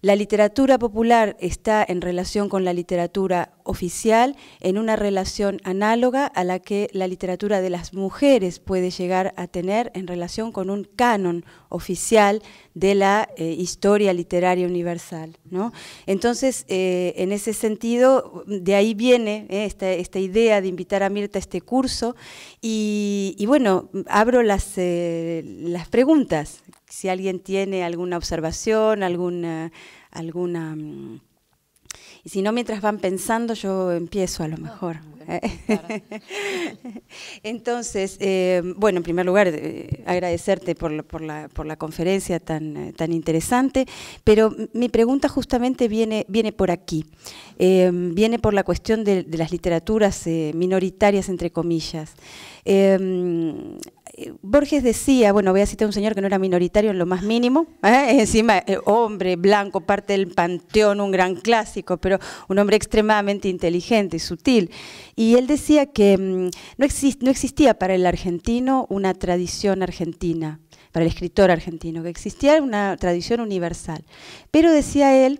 La literatura popular está en relación con la literatura oficial, en una relación análoga a la que la literatura de las mujeres puede llegar a tener en relación con un canon oficial de la eh, historia literaria universal, ¿no? Entonces, eh, en ese sentido, de ahí viene eh, esta, esta idea de invitar a Mirta a este curso y, y bueno, abro las, eh, las preguntas, si alguien tiene alguna observación, alguna... alguna y si no, mientras van pensando, yo empiezo a lo mejor. Entonces, eh, bueno, en primer lugar, eh, agradecerte por la, por la, por la conferencia tan, tan interesante, pero mi pregunta justamente viene, viene por aquí, eh, viene por la cuestión de, de las literaturas eh, minoritarias, entre comillas. Eh, Borges decía, bueno, voy a citar a un señor que no era minoritario en lo más mínimo, ¿eh? Encima, hombre, blanco, parte del panteón, un gran clásico, pero un hombre extremadamente inteligente y sutil. Y él decía que mmm, no, exist, no existía para el argentino una tradición argentina, para el escritor argentino, que existía una tradición universal. Pero decía él,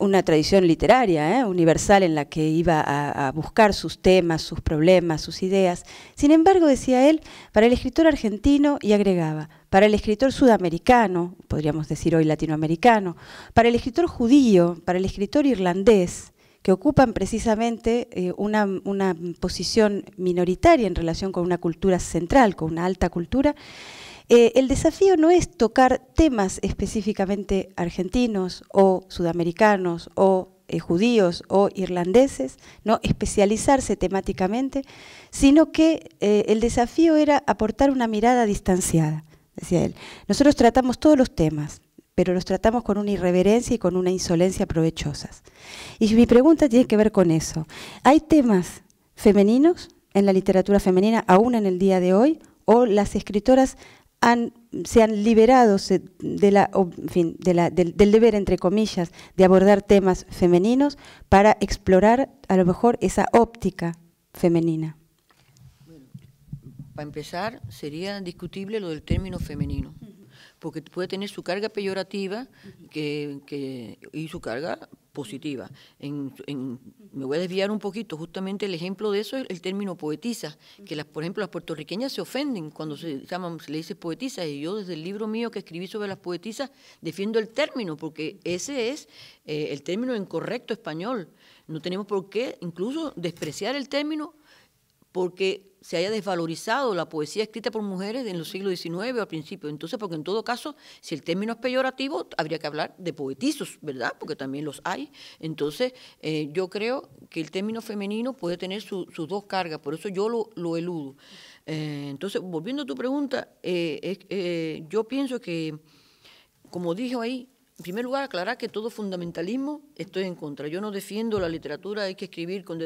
una tradición literaria, ¿eh? universal, en la que iba a, a buscar sus temas, sus problemas, sus ideas. Sin embargo, decía él, para el escritor argentino, y agregaba, para el escritor sudamericano, podríamos decir hoy latinoamericano, para el escritor judío, para el escritor irlandés, que ocupan precisamente eh, una, una posición minoritaria en relación con una cultura central, con una alta cultura, Eh, el desafío no es tocar temas específicamente argentinos o sudamericanos o eh, judíos o irlandeses, no especializarse temáticamente, sino que eh, el desafío era aportar una mirada distanciada, decía él. Nosotros tratamos todos los temas, pero los tratamos con una irreverencia y con una insolencia provechosas. Y mi pregunta tiene que ver con eso. ¿Hay temas femeninos en la literatura femenina aún en el día de hoy, o las escritoras Han, se han liberado se, de la, en fin, de la, del, del deber, entre comillas, de abordar temas femeninos para explorar a lo mejor esa óptica femenina? Bueno, para empezar, sería discutible lo del término femenino, porque puede tener su carga peyorativa que, que, y su carga positiva. En, en, me voy a desviar un poquito, justamente el ejemplo de eso es el término poetisa, que las, por ejemplo las puertorriqueñas se ofenden cuando se, llaman, se le dice poetisa, y yo desde el libro mío que escribí sobre las poetisas defiendo el término, porque ese es eh, el término en correcto español. No tenemos por qué incluso despreciar el término porque se haya desvalorizado la poesía escrita por mujeres en los siglos diecinueve o al principio. Entonces, porque en todo caso, si el término es peyorativo, habría que hablar de poetizos, ¿verdad? Porque también los hay. Entonces, eh, yo creo que el término femenino puede tener su, sus dos cargas, por eso yo lo, lo eludo. Eh, entonces, volviendo a tu pregunta, eh, eh, yo pienso que, como dijo ahí, en primer lugar, aclarar que todo fundamentalismo estoy en contra. Yo no defiendo la literatura, hay que escribir con...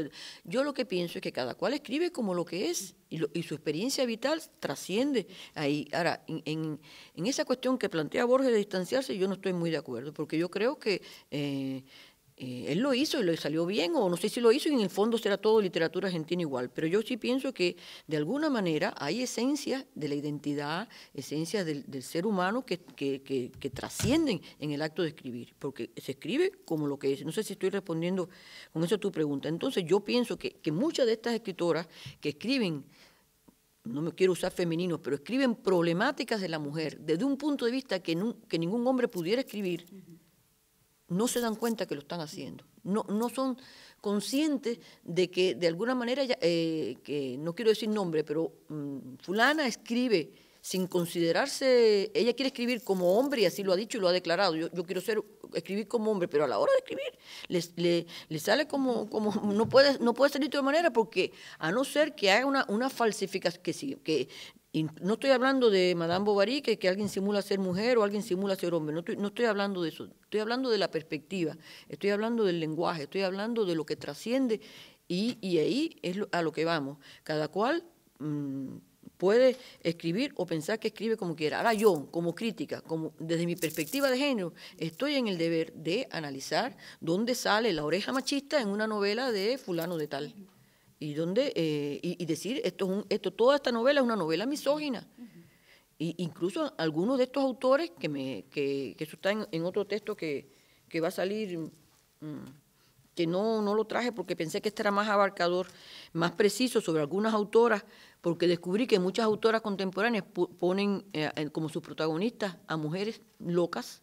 Yo lo que pienso es que cada cual escribe como lo que es y, lo, y su experiencia vital trasciende ahí. Ahora, en, en, en esa cuestión que plantea Borges de distanciarse, yo no estoy muy de acuerdo, porque yo creo que... Eh, Eh, él lo hizo y le salió bien, o no sé si lo hizo, y en el fondo será todo literatura argentina igual, pero yo sí pienso que de alguna manera hay esencias de la identidad, esencias del, del ser humano que, que, que, que trascienden en el acto de escribir, porque se escribe como lo que es. No sé si estoy respondiendo con eso a tu pregunta. Entonces yo pienso que, que muchas de estas escritoras que escriben, no me quiero usar femeninos, pero escriben problemáticas de la mujer desde un punto de vista que, no, que ningún hombre pudiera escribir, no se dan cuenta que lo están haciendo, no, no son conscientes de que de alguna manera, ya, eh, que no quiero decir nombre, pero um, fulana escribe sin considerarse, ella quiere escribir como hombre y así lo ha dicho y lo ha declarado, yo, yo quiero ser escribir como hombre, pero a la hora de escribir les, le, le sale como, como no, puede, no puede salir de otra manera, porque a no ser que haga una, una falsificación, que sí, que y no estoy hablando de Madame Bovary, que, que alguien simula ser mujer o alguien simula ser hombre, no estoy, no estoy hablando de eso, estoy hablando de la perspectiva, estoy hablando del lenguaje, estoy hablando de lo que trasciende, y, y ahí es lo, a lo que vamos. Cada cual mmm, puede escribir o pensar que escribe como quiera. Ahora yo, como crítica, como desde mi perspectiva de género, estoy en el deber de analizar dónde sale la oreja machista en una novela de fulano de tal. Y, donde, eh, y, y decir, esto es un, esto, toda esta novela es una novela misógina. Uh-huh. Y incluso algunos de estos autores, que, me, que, que eso está en, en otro texto que, que va a salir, mmm, que no, no lo traje porque pensé que este era más abarcador, más preciso sobre algunas autoras, porque descubrí que muchas autoras contemporáneas ponen eh, como sus protagonistas a mujeres locas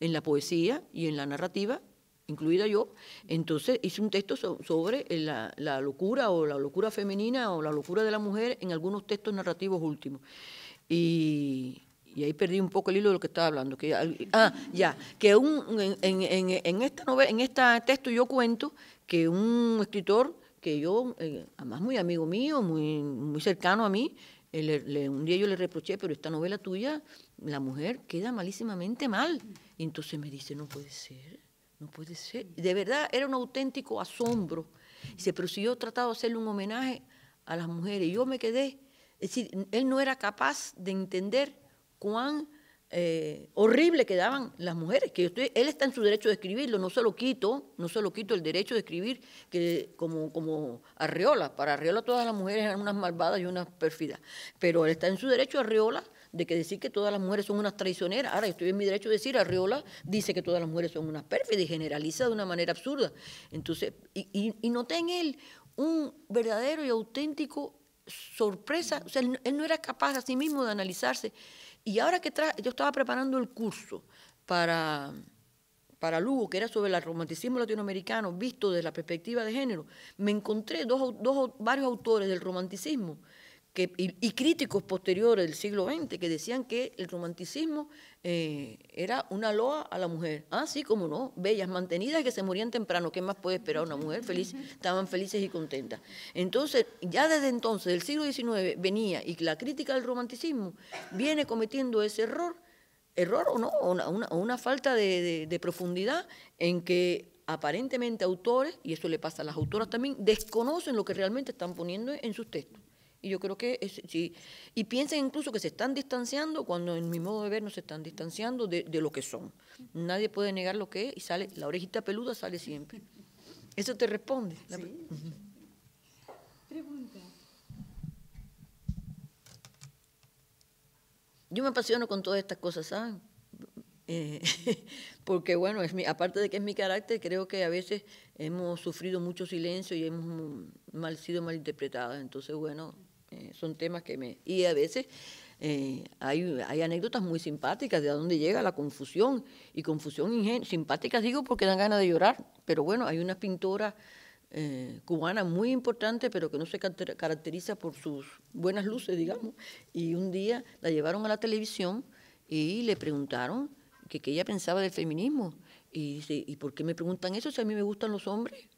en la poesía y en la narrativa, incluida yo. Entonces hice un texto sobre la, la locura o la locura femenina o la locura de la mujer en algunos textos narrativos últimos. Y, y ahí perdí un poco el hilo de lo que estaba hablando. Que, ah, ya, que un, en, en, en, esta novela, en este texto yo cuento que un escritor que yo, eh, además muy amigo mío, muy, muy cercano a mí, eh, le, le, un día yo le reproché, pero esta novela tuya, la mujer queda malísimamente mal. Y entonces me dice, no puede ser. No puede ser. De verdad, era un auténtico asombro. Dice, pero si yo trataba de hacerle un homenaje a las mujeres, yo me quedé. Es decir, él no era capaz de entender cuán eh, horrible quedaban las mujeres. Que yo estoy, él está en su derecho de escribirlo, no se lo quito, no se lo quito el derecho de escribir que como, como Arreola. Para Arreola todas las mujeres eran unas malvadas y unas pérfidas. Pero él está en su derecho, Arreola, de que decir que todas las mujeres son unas traicioneras. Ahora, estoy en mi derecho de decir, Arreola dice que todas las mujeres son unas pérfidas y generaliza de una manera absurda. Entonces, y, y, y noté en él un verdadero y auténtico sorpresa. O sea, él, él no era capaz a sí mismo de analizarse. Y ahora que tra yo estaba preparando el curso para, para Lugo, que era sobre el romanticismo latinoamericano visto desde la perspectiva de género, me encontré dos, dos, varios autores del romanticismo, Que, y, y críticos posteriores del siglo veinte que decían que el romanticismo eh, era una loa a la mujer. Ah, sí, cómo no, bellas, mantenidas, que se morían temprano. ¿Qué más puede esperar una mujer feliz? Estaban felices y contentas. Entonces, ya desde entonces, del siglo diecinueve, venía, y la crítica del romanticismo viene cometiendo ese error, error o no, o una, una, una falta de, de, de profundidad en que aparentemente autores, y eso le pasa a las autoras también, desconocen lo que realmente están poniendo en sus textos. Y yo creo que es, sí, y piensen incluso que se están distanciando cuando en mi modo de ver no se están distanciando de, de lo que son. Nadie puede negar lo que es y sale, la orejita peluda sale siempre. Eso te responde. Sí. Uh-huh. Pregunta. Yo me apasiono con todas estas cosas, ¿saben? Eh, porque bueno, es mi, aparte de que es mi carácter, creo que a veces hemos sufrido mucho silencio y hemos mal, sido malinterpretadas. Entonces, bueno, eh, son temas que me... Y a veces eh, hay, hay anécdotas muy simpáticas de a dónde llega la confusión, y confusión ingen, simpáticas digo porque dan ganas de llorar, pero bueno, hay unas pintoras eh, cubanas muy importantes, pero que no se caracteriza por sus buenas luces, digamos, y un día la llevaron a la televisión y le preguntaron que, que ella pensaba del feminismo, y dice, ¿y por qué me preguntan eso si a mí me gustan los hombres?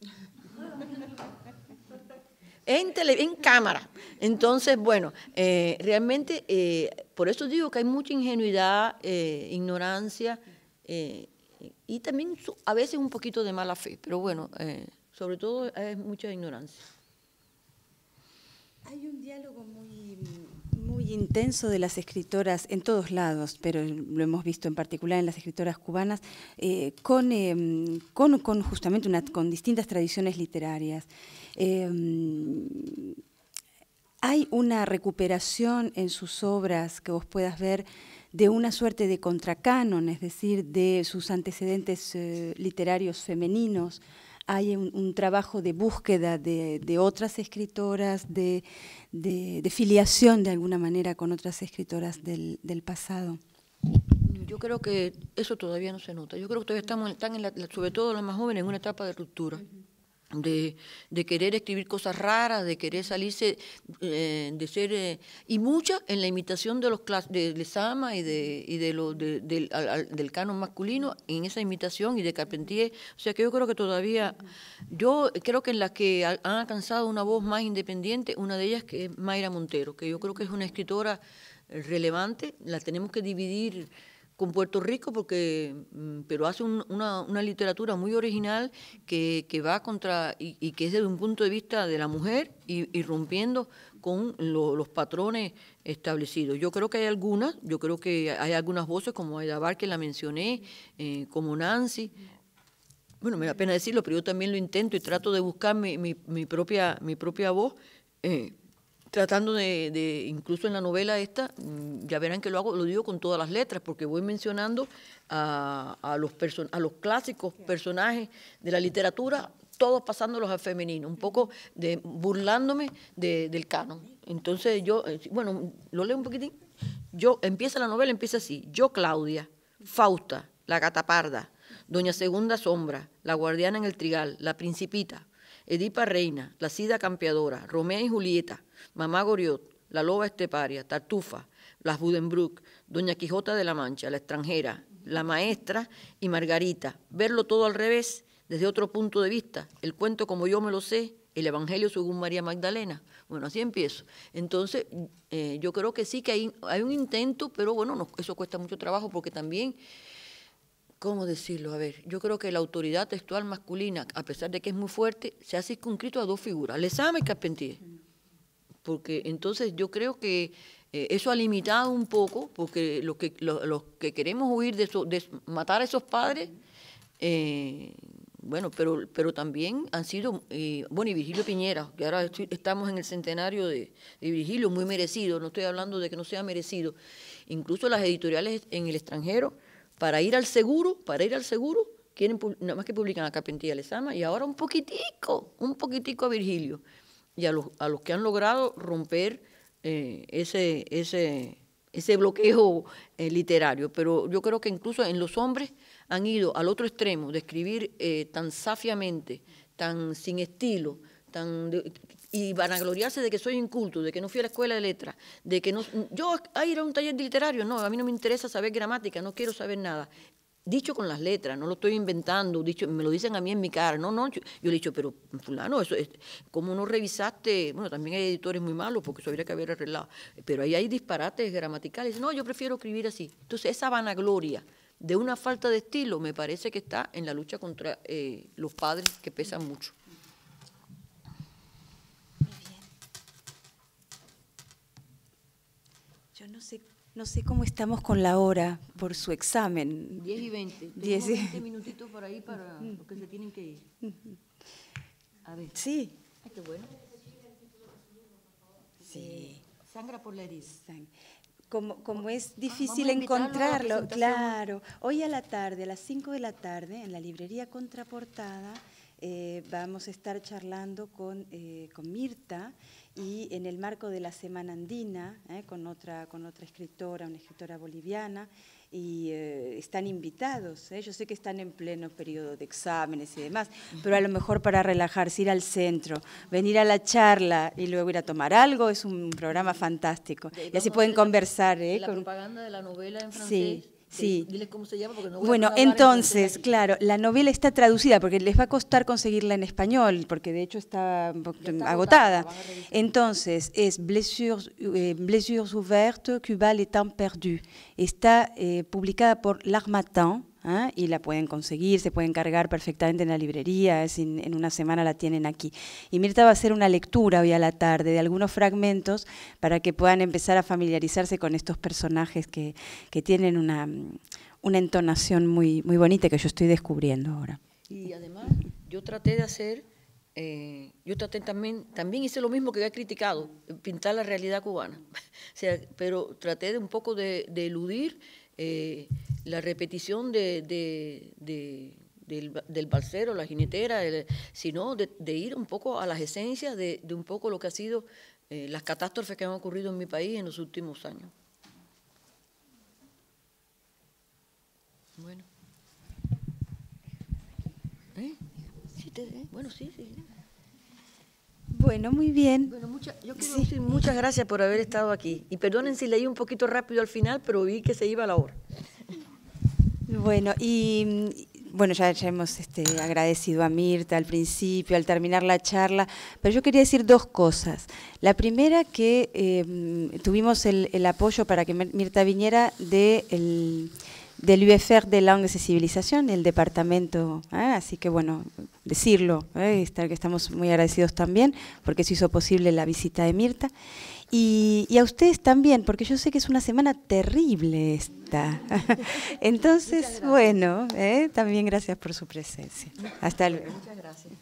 en, tele, en cámara. Entonces, bueno, eh, realmente, eh, por eso digo que hay mucha ingenuidad, eh, ignorancia, eh, y también a veces un poquito de mala fe, pero bueno, eh, sobre todo hay mucha ignorancia. Hay un diálogo muy... muy intenso de las escritoras en todos lados, pero lo hemos visto en particular en las escritoras cubanas, eh, con, eh, con, con justamente una, con distintas tradiciones literarias. Eh, ¿Hay una recuperación en sus obras que vos puedas ver de una suerte de contracanon, es decir, de sus antecedentes eh, literarios femeninos? Hay un, un trabajo de búsqueda de, de otras escritoras, de, de, de filiación de alguna manera con otras escritoras del, del pasado. Yo creo que eso todavía no se nota. Yo creo que todavía estamos, están en la, sobre todo las más jóvenes, en una etapa de ruptura. de, de querer escribir cosas raras, de querer salirse, eh, de ser... Eh, y muchas en la imitación de los clas de Lezama y, de, y de lo, de, del, al, del canon masculino, en esa imitación, y de Carpentier. O sea que yo creo que todavía... Yo creo que en las que han alcanzado una voz más independiente, una de ellas que es Mayra Montero, que yo creo que es una escritora relevante, la tenemos que dividir con Puerto Rico, porque pero hace un, una, una literatura muy original que, que va contra, y, y que es desde un punto de vista de la mujer, y, y rompiendo con lo, los patrones establecidos. Yo creo que hay algunas, yo creo que hay algunas voces, como Aida Bar, que la mencioné, eh, como Nancy. Bueno, me da pena decirlo, pero yo también lo intento y trato de buscar mi, mi, mi, propia, mi propia voz, eh, tratando de, de, incluso en la novela esta, ya verán que lo hago, lo digo con todas las letras, porque voy mencionando a, a, los, person, a los clásicos personajes de la literatura, todos pasándolos al femenino, un poco de, burlándome de, del canon. Entonces yo, bueno, lo leo un poquitín. Yo, empieza la novela, empieza así: yo, Claudia, Fausta, la Gataparda, Doña Segunda Sombra, la Guardiana en el Trigal, la Principita, Edipa Reina, la Sida Campeadora, Romea y Julieta, Mamá Goriot, la Loba Esteparia, Tartufa, las Buddenbrook, Doña Quijota de la Mancha, la Extranjera, la Maestra y Margarita. Verlo todo al revés, desde otro punto de vista, el cuento como yo me lo sé, el Evangelio según María Magdalena. Bueno, así empiezo. Entonces, eh, yo creo que sí que hay, hay un intento, pero bueno, no, eso cuesta mucho trabajo, porque también... ¿Cómo decirlo? A ver, yo creo que la autoridad textual masculina, a pesar de que es muy fuerte, se ha circunscrito a dos figuras, Lezama y Carpentier. Porque entonces yo creo que eh, eso ha limitado un poco, porque los que, los, los que queremos huir de, so, de matar a esos padres, eh, bueno, pero, pero también han sido, eh, bueno, y Virgilio Piñera, que ahora estoy, estamos en el centenario de, de Virgilio, muy merecido, no estoy hablando de que no sea merecido. Incluso las editoriales en el extranjero, para ir al seguro, para ir al seguro, quieren, nada más que publican a Carpentier y a Lezama, y ahora un poquitico, un poquitico a Virgilio, y a los, a los que han logrado romper eh, ese, ese, ese bloqueo eh, literario. Pero yo creo que incluso en los hombres han ido al otro extremo, de escribir eh, tan safiamente, tan sin estilo, tan de, y vanagloriarse de que soy inculto, de que no fui a la escuela de letras, de que no... Yo a ir a un taller de literario, no, a mí no me interesa saber gramática, no quiero saber nada. Dicho con las letras, no lo estoy inventando, dicho, me lo dicen a mí en mi cara, no, no, yo, yo le he dicho, pero fulano, eso es, ¿cómo no revisaste? Bueno, también hay editores muy malos, porque eso habría que haber arreglado, pero ahí hay disparates gramaticales, no, yo prefiero escribir así. Entonces esa vanagloria de una falta de estilo me parece que está en la lucha contra eh, los padres, que pesan mucho. No sé, no sé cómo estamos con la hora por su examen. diez y veinte. Tenemos veinte minutitos por ahí para los que se tienen que ir. A ver. Sí. Ay, qué bueno. Sí. Sangra por la herida. Como, como es difícil ah, encontrarlo, claro. Hoy a la tarde, a las cinco de la tarde, en la librería Contraportada, eh, vamos a estar charlando con, eh, con Mirta, y en el marco de la Semana Andina, eh, con, otra, con otra escritora, una escritora boliviana, y eh, están invitados, eh. Yo sé que están en pleno periodo de exámenes y demás, pero a lo mejor para relajarse, ir al centro, venir a la charla y luego ir a tomar algo, es un programa fantástico. Y así pueden conversar. Eh, la con... propaganda de la novela en francés. Sí. Sí. Diles cómo se llama, porque no voy bueno, a entonces, en claro, la novela está traducida, porque les va a costar conseguirla en español, porque de hecho está, está agotada. agotada. Entonces, es Blessures, eh, Blessures ouvertes, Cuba, les temps perdus. Está eh, publicada por L'Armatan, ¿eh? Y la pueden conseguir, se pueden cargar perfectamente en la librería, es in, en una semana la tienen aquí. Y Mirta va a hacer una lectura hoy a la tarde de algunos fragmentos para que puedan empezar a familiarizarse con estos personajes que, que tienen una, una entonación muy, muy bonita que yo estoy descubriendo ahora. Y además yo traté de hacer, eh, yo traté también, también hice lo mismo que había criticado, pintar la realidad cubana, o sea, pero traté de un poco de, de eludir Eh, la repetición de, de, de, del, del balsero, la jinetera, el, sino de, de ir un poco a las esencias de, de un poco lo que ha sido eh, las catástrofes que han ocurrido en mi país en los últimos años. Bueno. ¿Eh? ustedes, ¿eh? Bueno, sí, sí. Bueno, muy bien. Bueno, mucha, yo quiero sí. decir muchas gracias por haber estado aquí. Y perdonen si leí un poquito rápido al final, pero vi que se iba a la hora. Bueno, y bueno, ya, ya hemos este, agradecido a Mirta al principio, al terminar la charla, pero yo quería decir dos cosas. La primera, que eh, tuvimos el, el apoyo para que Mirta viniera de el, del U F R de Langues y Civilización, el departamento, ¿eh? Así que bueno, decirlo, ¿eh? que estamos muy agradecidos también, porque eso hizo posible la visita de Mirta. Y, y a ustedes también, porque yo sé que es una semana terrible esta. Entonces, bueno, ¿eh? también gracias por su presencia. Hasta luego. Muchas gracias.